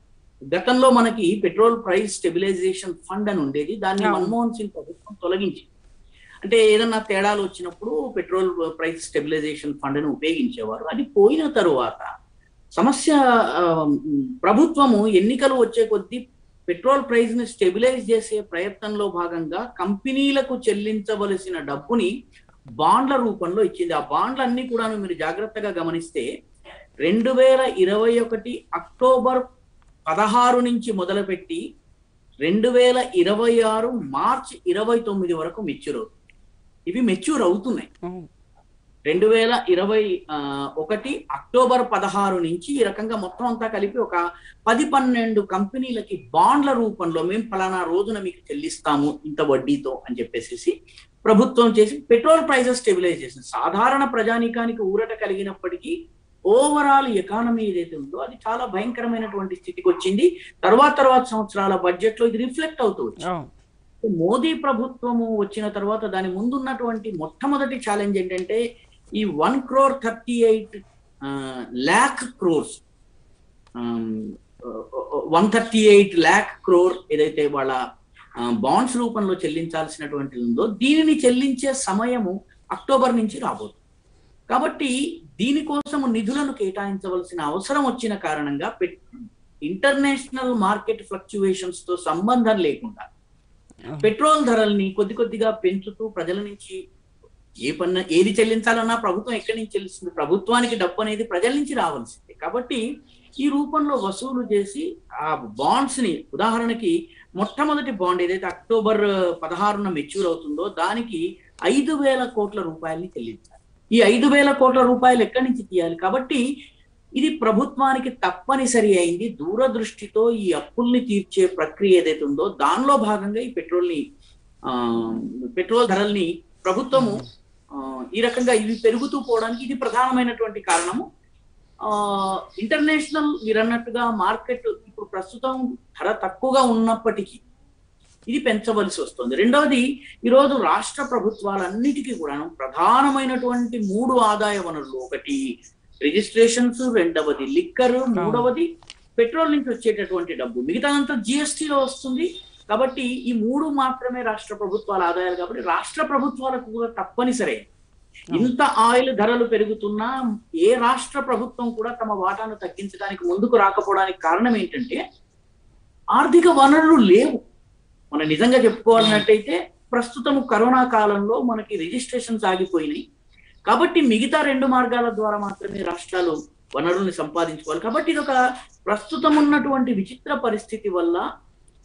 గతంలో మనకి పెట్రోల్ ప్రైస్ స్టెబిలైజేషన్ ఫండ్ అని ఉండేది, దాన్ని మన్మోహన్ సింగ్ ప్రభుత్వం తొలగించింది. అంటే ఏదన్నా తేడాలు వచ్చినప్పుడు పెట్రోల్ ప్రైస్ స్టెబిలైజేషన్ ఫండ్ ని ఉపయోగించేవారు. అది పోయిన తరువాత సమస్య ప్రభుత్వము ఎన్నికలు వచ్చే కొద్దీ పెట్రోల్ ప్రైస్ ని స్టెబిలైజ్ చేసే ప్రయత్నంలో భాగంగా కంపెనీలకు చెల్లించవలసిన డబ్బుని బాండ్ల రూపంలో ఇచ్చింది. ఆ బాండ్లన్నీ కూడా మీరు జాగ్రత్తగా గమనిస్తే రెండు వేల ఇరవై ఒకటి అక్టోబర్ పదహారు నుంచి మొదలుపెట్టి రెండు వేల ఇరవై ఆరు మార్చ్ ఇరవై తొమ్మిది వరకు మెచ్యూర్ అవుతుంది. ఇవి మెచ్యూర్ అవుతున్నాయి. రెండు వేల ఇరవై ఒకటి అక్టోబర్ పదహారు నుంచి ఈ రకంగా మొత్తం అంతా కలిపి ఒక పది పన్నెండు కంపెనీలకి బాండ్ల రూపంలో మేము ఫలానా రోజున మీకు చెల్లిస్తాము ఇంత వడ్డీతో అని చెప్పేసి ప్రభుత్వం చేసి పెట్రోల్ ప్రైసెస్ స్టెబిలైజ్ చేసింది. సాధారణ ప్రజానీకానికి ఊరట కలిగినప్పటికీ ఓవరాల్ ఎకానమీ ఏదైతే ఉందో అది చాలా భయంకరమైనటువంటి స్థితికి వచ్చింది. తర్వాత తర్వాత సంవత్సరాల బడ్జెట్ లో ఇది రిఫ్లెక్ట్ అవుతూ మోదీ ప్రభుత్వము వచ్చిన తర్వాత దాని ముందున్నటువంటి మొట్టమొదటి ఛాలెంజ్ ఏంటంటే ఈ one crore thirty eight lakh crores one thirty eight lakh crore ఏదైతే వాళ్ళ బాండ్స్ రూపంలో చెల్లించాల్సినటువంటిది ఉందో దీనిని చెల్లించే సమయము అక్టోబర్ నుంచి రాబోతుంది. కాబట్టి దీనికోసం నిధులను కేటాయించవలసిన అవసరం వచ్చిన కారణంగా ఇంటర్నేషనల్ మార్కెట్ ఫ్లక్చువేషన్స్ తో సంబంధం లేకుండా పెట్రోల్ ధరల్ని కొద్ది కొద్దిగా పెంచుతూ ప్రజల నుంచి ఏ పన్న ఏది చెల్లించాలన్నా ప్రభుత్వం ఎక్కడి నుంచి చెల్లిస్తుంది, ప్రభుత్వానికి డబ్బు అనేది ప్రజల నుంచి రావాల్సిందే. కాబట్టి ఈ రూపంలో వసూలు చేసి ఆ బాండ్స్ ని ఉదాహరణకి మొట్టమొదటి బాండ్ ఏదైతే అక్టోబర్ పదహారున మెచ్యూర్ అవుతుందో దానికి ఐదు వేల కోట్ల రూపాయలని చెల్లించాలి. ఈ ఐదు వేల కోట్ల రూపాయలు ఎక్కడి నుంచి తీయాలి? కాబట్టి ఇది ప్రభుత్వానికి తప్పనిసరి అయింది. దూరదృష్టితో ఈ అప్పుల్ని తీర్చే ప్రక్రియ ఏదైతే ఉందో దానిలో భాగంగా ఈ పెట్రోల్ని పెట్రోల్ ధరల్ని ప్రభుత్వము ఈ రకంగా ఇవి పెరుగుతూ పోవడానికి ఇది ప్రధానమైనటువంటి కారణము. ఆ ఇంటర్నేషనల్ మీరు అన్నట్టుగా మార్కెట్ ఇప్పుడు ప్రస్తుతం ధర తక్కువగా ఉన్నప్పటికీ ఇది పెంచవలసి వస్తుంది. రెండవది ఈరోజు రాష్ట్ర ప్రభుత్వాలన్నిటికీ కూడా ప్రధానమైనటువంటి మూడు ఆదాయ వనరులు, ఒకటి రిజిస్ట్రేషన్స్, రెండవది లిక్కర్, మూడవది పెట్రోల్ నుంచి వచ్చేటటువంటి డబ్బు, మిగతా అంతా జిఎస్టీలో వస్తుంది. కాబట్టి ఈ మూడు మాత్రమే రాష్ట్ర ప్రభుత్వాల ఆదాయాలు. కాబట్టి రాష్ట్ర ప్రభుత్వాలకు కూడా తప్పనిసరి ఇంత ఆయిల్ ధరలు పెరుగుతున్నా ఏ రాష్ట్ర ప్రభుత్వం కూడా తమ వాటాను తగ్గించడానికి ముందుకు రాకపోవడానికి కారణం ఏంటంటే ఆర్థిక వనరులు లేవు. మనం నిజంగా చెప్పుకోవాలన్నట్టయితే ప్రస్తుతం కరోనా కాలంలో మనకి రిజిస్ట్రేషన్స్ ఆగిపోయినాయి. కాబట్టి మిగతా రెండు మార్గాల ద్వారా మాత్రమే రాష్ట్రాలు వనరుల్ని సంపాదించుకోవాలి. కాబట్టి ఇది ఒక ప్రస్తుతం ఉన్నటువంటి విచిత్ర పరిస్థితి వల్ల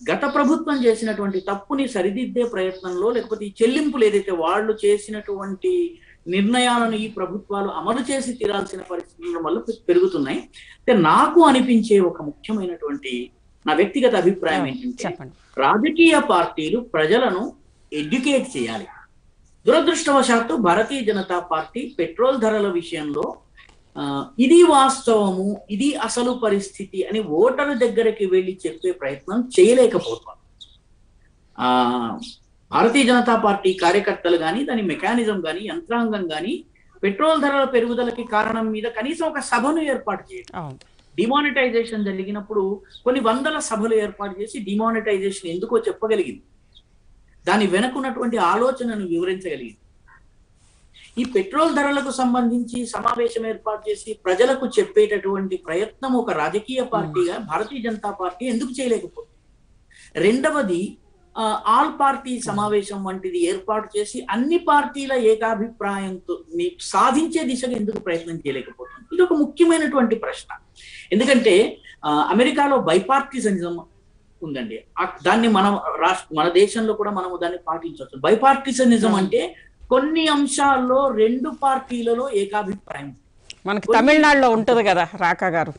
గత ప్రభుత్వం చేసినటువంటి తప్పుని సరిదిద్దే ప్రయత్నంలో లేకపోతే ఈ చెల్లింపులు ఏదైతే వాళ్ళు చేసినటువంటి నిర్ణయాలను ఈ ప్రభుత్వాలు అమలు చేసి తీరాల్సిన పరిస్థితుల వల్ల పెరుగుతున్నాయి. అయితే నాకు అనిపించే ఒక ముఖ్యమైనటువంటి నా వ్యక్తిగత అభిప్రాయం ఏంటంటే రాజకీయ పార్టీలు ప్రజలను ఎడ్యుకేట్ చేయాలి. దురదృష్టవశాత్తు భారతీయ జనతా పార్టీ పెట్రోల్ ధరల విషయంలో ఇది వాస్తవము, ఇది అసలు పరిస్థితి అని ఓటరు దగ్గరికి వెళ్ళి చెప్పే ప్రయత్నం చేయలేకపోతాం. ఆ భారతీయ జనతా పార్టీ కార్యకర్తలు కానీ దాని మెకానిజం కానీ యంత్రాంగం కానీ పెట్రోల్ ధరల పెరుగుదలకి కారణం మీద కనీసం ఒక సభను ఏర్పాటు చేయాలి. డిమానిటైజేషన్ జరిగినప్పుడు కొన్ని వందల సభలు ఏర్పాటు చేసి డిమానిటైజేషన్ ఎందుకో చెప్పగలిగింది, దాని వెనుకున్నటువంటి ఆలోచనను వివరించగలిగింది. ఈ పెట్రోల్ ధరలకు సంబంధించి సమావేశం ఏర్పాటు చేసి ప్రజలకు చెప్పేటటువంటి ప్రయత్నం ఒక రాజకీయ పార్టీగా భారతీయ జనతా పార్టీ ఎందుకు చేయలేకపోతుంది? రెండవది, ఆల్ పార్టీ సమావేశం వంటిది ఏర్పాటు చేసి అన్ని పార్టీల ఏకాభిప్రాయంతో సాధించే దిశగా ఎందుకు ప్రయత్నం చేయలేకపోతుంది? ఇది ఒక ముఖ్యమైనటువంటి ప్రశ్న. ఎందుకంటే అమెరికాలో బైపార్టిజనిజం ఉందండి, దాన్ని మనం రాష్ట్ర మన దేశంలో కూడా మనము దాన్ని పాటించవచ్చు. బైపార్టిజనిజం అంటే కొన్ని అంశాల్లో రెండు పార్టీలలో ఏకాభిప్రాయం. మనకి తమిళనాడులో ఉంటది కదా రాకా గారు.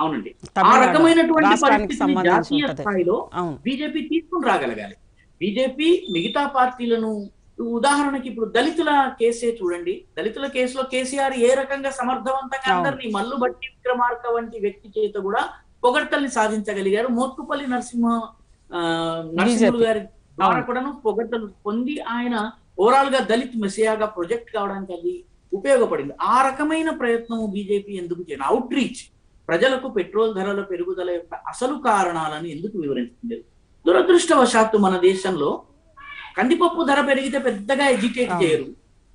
అవునండి, ఆ రకమైనటువంటి పరిస్థితిని జాతీయ స్థాయిలో బీజేపీ తీసుకుని రాగలగాలి. బీజేపీ మిగతా పార్టీలను, ఉదాహరణకి ఇప్పుడు దళితుల కేసే చూడండి, దళితుల కేసులో కేసీఆర్ ఏ రకంగా సమర్థవంతంగా అందరినీ మల్లుబట్టి విక్రమార్క వంటి వ్యక్తి చేత కూడా పొగడ్తల్ని సాధించగలిగారు. మోత్కుపల్లి నరసింహ నరసింహులు గారి ద్వారా కూడాను పొగడ్తలు పొంది ఆయన ఓవరాల్ గా దళిత్ మెసియాగా ప్రొజెక్ట్ కావడానికి అది ఉపయోగపడింది. ఆ రకమైన ప్రయత్నం బీజేపీ ఎందుకు చేయను? అవుట్ రీచ్, ప్రజలకు పెట్రోల్ ధరల పెరుగుదల యొక్క అసలు కారణాలను ఎందుకు వివరించలేదు? దురదృష్టవశాత్తు మన దేశంలో కందిపప్పు ధర పెరిగితే పెద్దగా ఎడ్యుకేట్ చేయరు,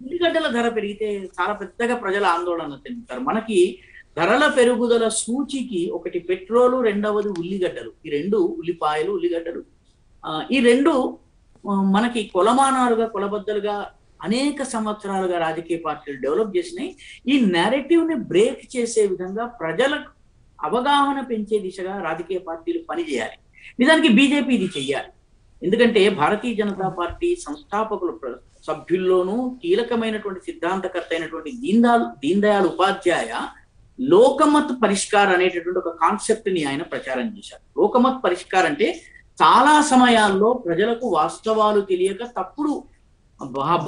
ఉల్లిగడ్డల ధర పెరిగితే చాలా పెద్దగా ప్రజల ఆందోళన చెందుతారు. మనకి ధరల పెరుగుదల సూచికి ఒకటి పెట్రోలు, రెండవది ఉల్లిగడ్డలు. ఈ రెండు ఉల్లిపాయలు ఉల్లిగడ్డలు ఈ రెండు మనకి కొలమానాలుగా కొలబద్దలుగా అనేక సంవత్సరాలుగా రాజకీయ పార్టీలు డెవలప్ చేసినాయి. ఈ నేరేటివ్ ని బ్రేక్ చేసే విధంగా ప్రజలకు అవగాహన పెంచే దిశగా రాజకీయ పార్టీలు పనిచేయాలి. నిజానికి బీజేపీ ఇది చెయ్యాలి. ఎందుకంటే భారతీయ జనతా పార్టీ సంస్థాపకుల సభ్యుల్లోనూ కీలకమైనటువంటి సిద్ధాంతకర్త అయినటువంటి దీన్ దయాళ్ దీన్ దయాళ్ ఉపాధ్యాయ లోకమత్ పరిష్కార్ అనేటటువంటి ఒక కాన్సెప్ట్ ని ఆయన ప్రచారం చేశారు. లోకమత్ పరిష్కార్ అంటే చాలా సమయాల్లో ప్రజలకు వాస్తవాలు తెలియక తప్పుడు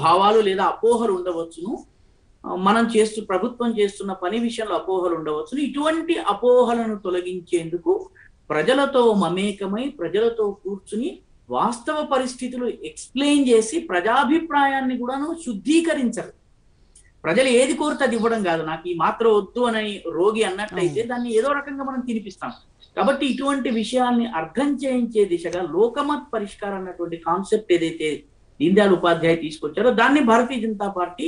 భావాలు లేదా అపోహలు ఉండవచ్చును, మనం చేస్తూ ప్రభుత్వం చేస్తున్న పని విషయంలో అపోహలు ఉండవచ్చును. ఇటువంటి అపోహలను తొలగించేందుకు ప్రజలతో మమేకమై ప్రజలతో కూర్చుని వాస్తవ పరిస్థితులు ఎక్స్ప్లెయిన్ చేసి ప్రజాభిప్రాయాన్ని కూడాను శుద్ధీకరించారు. ప్రజలు ఏది కోరితే అది ఇవ్వడం కాదు. నాకు ఈ మాత్రం వద్దు అని రోగి అన్నట్లయితే దాన్ని ఏదో రకంగా మనం తినిపిస్తాం. కాబట్టి ఇటువంటి విషయాల్ని అర్థం చేయించే దిశగా లోకమత్ పరిష్కారం అన్నటువంటి కాన్సెప్ట్ ఏదైతే దీన్ దయాళ్ ఉపాధ్యాయ తీసుకొచ్చారో దాన్ని భారతీయ జనతా పార్టీ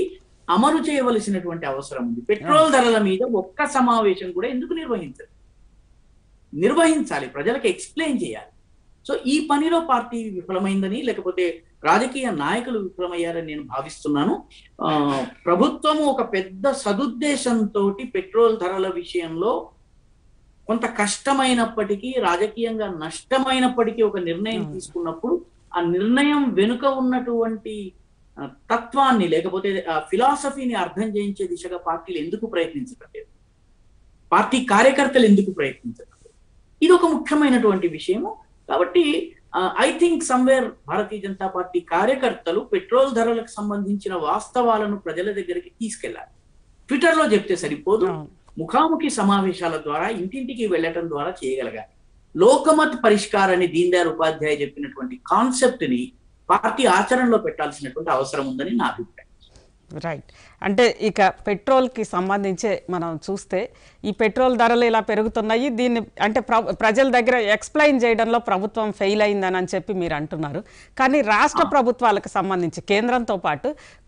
అమలు చేయవలసినటువంటి అవసరం ఉంది. పెట్రోల్ ధరల మీద ఒక్క సమావేశం కూడా ఎందుకు నిర్వహించాలి నిర్వహించాలి ప్రజలకు ఎక్స్ప్లెయిన్ చేయాలి. సో ఈ పనిలో పార్టీ విఫలమైందని, లేకపోతే రాజకీయ నాయకులు విఫలమయ్యారని నేను భావిస్తున్నాను. ఆ ప్రభుత్వము ఒక పెద్ద సదుద్దేశంతో పెట్రోల్ ధరల విషయంలో కొంత కష్టమైనప్పటికీ, రాజకీయంగా నష్టమైనప్పటికీ ఒక నిర్ణయం తీసుకున్నప్పుడు ఆ నిర్ణయం వెనుక ఉన్నటువంటి తత్వాన్ని లేకపోతే ఆ ఫిలాసఫీని అర్థం చేయించే దిశగా పార్టీలు ఎందుకు ప్రయత్నించట్లేదు? పార్టీ కార్యకర్తలు ఎందుకు ప్రయత్నించట్లేదు? ఇది ఒక ముఖ్యమైనటువంటి విషయము. కాబట్టి I think somewhere Bharatiya Janata Party కార్యకర్తలు పెట్రోల్ ధరలకు సంబంధించిన వాస్తవాలను ప్రజల దగ్గరికి తీసుకెళ్లాలి. ట్విట్టర్లో చెప్తే సరిపోదు, ముఖాముఖి సమావేశాల ద్వారా ఇంటింటికి వెళ్ళటం ద్వారా చేయగలగాలి. లోకమత్ పరిష్కార్ అని దీన్ దయాళ్ ఉపాధ్యాయ చెప్పినటువంటి కాన్సెప్ట్ ని పార్టీ ఆచరణలో పెట్టాల్సినటువంటి అవసరం ఉందని నా అభిప్రాయం. రైట్, అంటే ఇక పెట్రోల్కి సంబంధించి మనం చూస్తే ఈ పెట్రోల్ ధరలు ఇలా పెరుగుతున్నాయి, దీన్ని అంటే ప్ర ప్రజల దగ్గర ఎక్స్ప్లెయిన్ చేయడంలో ప్రభుత్వం ఫెయిల్ అయిందని అని చెప్పి మీరు అంటున్నారు. కానీ రాష్ట్ర ప్రభుత్వాలకు సంబంధించి కేంద్రంతో పాటు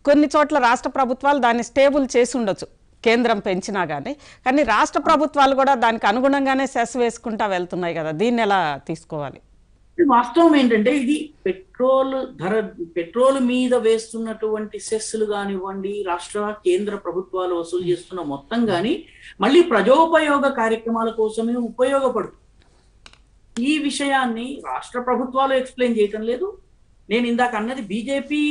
కొన్ని చోట్ల రాష్ట్ర ప్రభుత్వాలు దాన్ని స్టేబుల్ చేసి ఉండొచ్చు, కేంద్రం పెంచినా కానీ, కానీ రాష్ట్ర ప్రభుత్వాలు కూడా దానికి అనుగుణంగానే సెస్ వేసుకుంటా వెళ్తున్నాయి కదా, దీన్ని ఎలా తీసుకోవాలి? వాస్తవం ఏంటంటే ఇది పెట్రోల్ ధర పెట్రోల్ మీద వేస్తున్నటువంటి సెస్సులు కానివ్వండి, రాష్ట్ర కేంద్ర ప్రభుత్వాలు వసూలు చేస్తున్న మొత్తం కానీ మళ్ళీ ప్రజోపయోగ కార్యక్రమాల కోసమే ఉపయోగపడుతుంది. ఈ విషయాన్ని రాష్ట్ర ప్రభుత్వాలు ఎక్స్ప్లెయిన్ చేయటం లేదు. నేను ఇందాక అన్నది బీజేపీ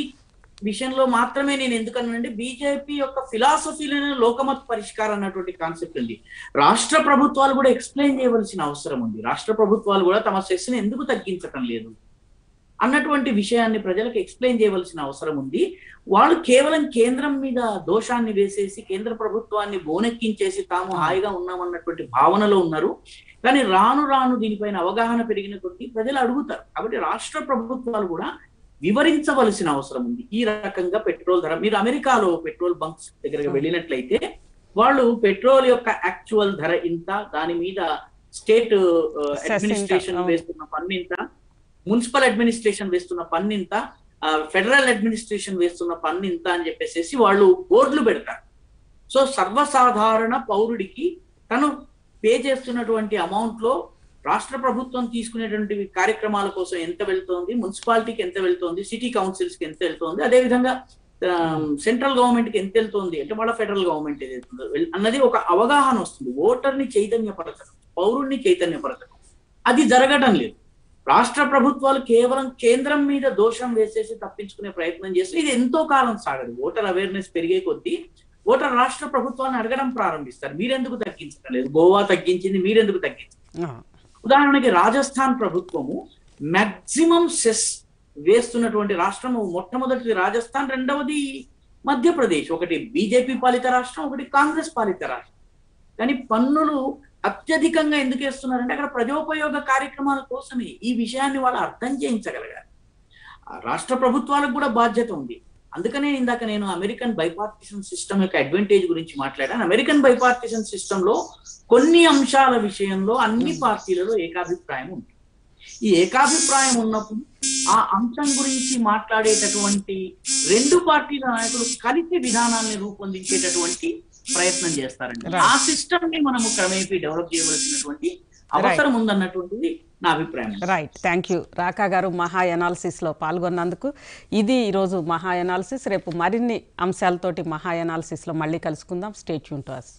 విషయంలో మాత్రమే. నేను ఎందుకన్నానంటే బీజేపీ యొక్క ఫిలాసఫీలోనే లోకమత్ పరిష్కారం అన్నటువంటి కాన్సెప్ట్ ఉంది. రాష్ట్ర ప్రభుత్వాలు కూడా ఎక్స్ప్లెయిన్ చేయవలసిన అవసరం ఉంది. రాష్ట్ర ప్రభుత్వాలు కూడా తమ సెస్సును ఎందుకు తగ్గించటం లేదు అన్నటువంటి విషయాన్ని ప్రజలకు ఎక్స్ప్లెయిన్ చేయవలసిన అవసరం ఉంది. వాళ్ళు కేవలం కేంద్రం మీద దోషాన్ని వేసేసి కేంద్ర ప్రభుత్వాన్ని బోనెక్కించేసి తాము హాయిగా ఉన్నామన్నటువంటి భావనలో ఉన్నారు. కానీ రాను రాను దీనిపైన అవగాహన పెరిగిన కొద్దీ ప్రజలు అడుగుతారు. కాబట్టి రాష్ట్ర ప్రభుత్వాలు కూడా వివరించవలసిన అవసరం ఉంది. ఈ రకంగా పెట్రోల్ ధర, మీరు అమెరికాలో పెట్రోల్ బంక్స్ దగ్గరకు వెళ్ళినట్లయితే వాళ్ళు పెట్రోల్ యొక్క యాక్చువల్ ధర ఇంత, దాని మీద స్టేట్ అడ్మినిస్ట్రేషన్ వేస్తున్న పన్ను ఇంత, మున్సిపల్ అడ్మినిస్ట్రేషన్ వేస్తున్న పన్ను ఇంత, ఫెడరల్ అడ్మినిస్ట్రేషన్ వేస్తున్న పన్ను ఇంత అని చెప్పేసి వాళ్ళు బోర్డులు పెడతారు. సో సర్వసాధారణ పౌరుడికి తను పే చేస్తున్నటువంటి అమౌంట్ లో రాష్ట్ర ప్రభుత్వం తీసుకునేటువంటి కార్యక్రమాల కోసం ఎంత వెళ్తోంది, మున్సిపాలిటీకి ఎంత వెళ్తోంది, సిటీ కౌన్సిల్స్కి ఎంత వెళ్తోంది, అదేవిధంగా సెంట్రల్ గవర్నమెంట్కి ఎంత వెళ్తోంది అంటే వాళ్ళ ఫెడరల్ గవర్నమెంట్ ఏదైతుందో అన్నది ఒక అవగాహన వస్తుంది. ఓటర్ని చైతన్యపరచడం, పౌరుణ్ణి చైతన్యపరచడం, అది జరగడం లేదు. రాష్ట్ర ప్రభుత్వాలు కేవలం కేంద్రం మీద దోషం వేసేసి తప్పించుకునే ప్రయత్నం చేస్తే ఇది ఎంతో కాలం సాగదు. ఓటర్ అవేర్నెస్ పెరిగే కొద్దీ ఓటర్ రాష్ట్ర ప్రభుత్వాన్ని అడగడం ప్రారంభిస్తారు, మీరెందుకు తగ్గించడం లేదు, గోవా తగ్గించింది మీరెందుకు తగ్గించారు. ఉదాహరణకి రాజస్థాన్ ప్రభుత్వము మాక్సిమం సెస్ వేస్తున్నటువంటి రాష్ట్రము మొట్టమొదటిది రాజస్థాన్, రెండవది మధ్యప్రదేశ్. ఒకటి బీజేపీ పాలిత రాష్ట్రం, ఒకటి కాంగ్రెస్ పాలిత రాష్ట్రం. కానీ పన్నులు అత్యధికంగా ఎందుకు వేస్తున్నారంటే అక్కడ ప్రజోపయోగ కార్యక్రమాల కోసమే. ఈ విషయాన్ని వాళ్ళు అర్థం చేయించగలగాలి. రాష్ట్ర ప్రభుత్వాలకు కూడా బాధ్యత ఉంది. అందుకనే ఇందాక నేను అమెరికన్ బైపార్టిషన్ సిస్టమ్ యొక్క అడ్వాంటేజ్ గురించి మాట్లాడాను. అమెరికన్ బైపార్టిషన్ సిస్టమ్ లో కొన్ని అంశాల విషయంలో అన్ని పార్టీలలో ఏకాభిప్రాయం ఉంటుంది. ఈ ఏకాభిప్రాయం ఉన్నప్పుడు ఆ అంశం గురించి మాట్లాడేటటువంటి రెండు పార్టీల నాయకులు కలిసి విధానాన్ని రూపొందించేటటువంటి ప్రయత్నం చేస్తారండి. ఆ సిస్టమ్ ని మనము క్రమేపీ డెవలప్ చేయవలసినటువంటి అవసరం ఉందన్నటువంటిది నా అభిప్రాయం. రైట్, థ్యాంక్ యూ రాకా గారు మహా ఎనాలిసిస్లో పాల్గొన్నందుకు. ఇది ఈరోజు మహా ఎనాలిసిస్. రేపు మరిన్ని అంశాలతోటి మహా ఎనాలిసిస్లో మళ్ళీ కలుసుకుందాం. Stay tune to us.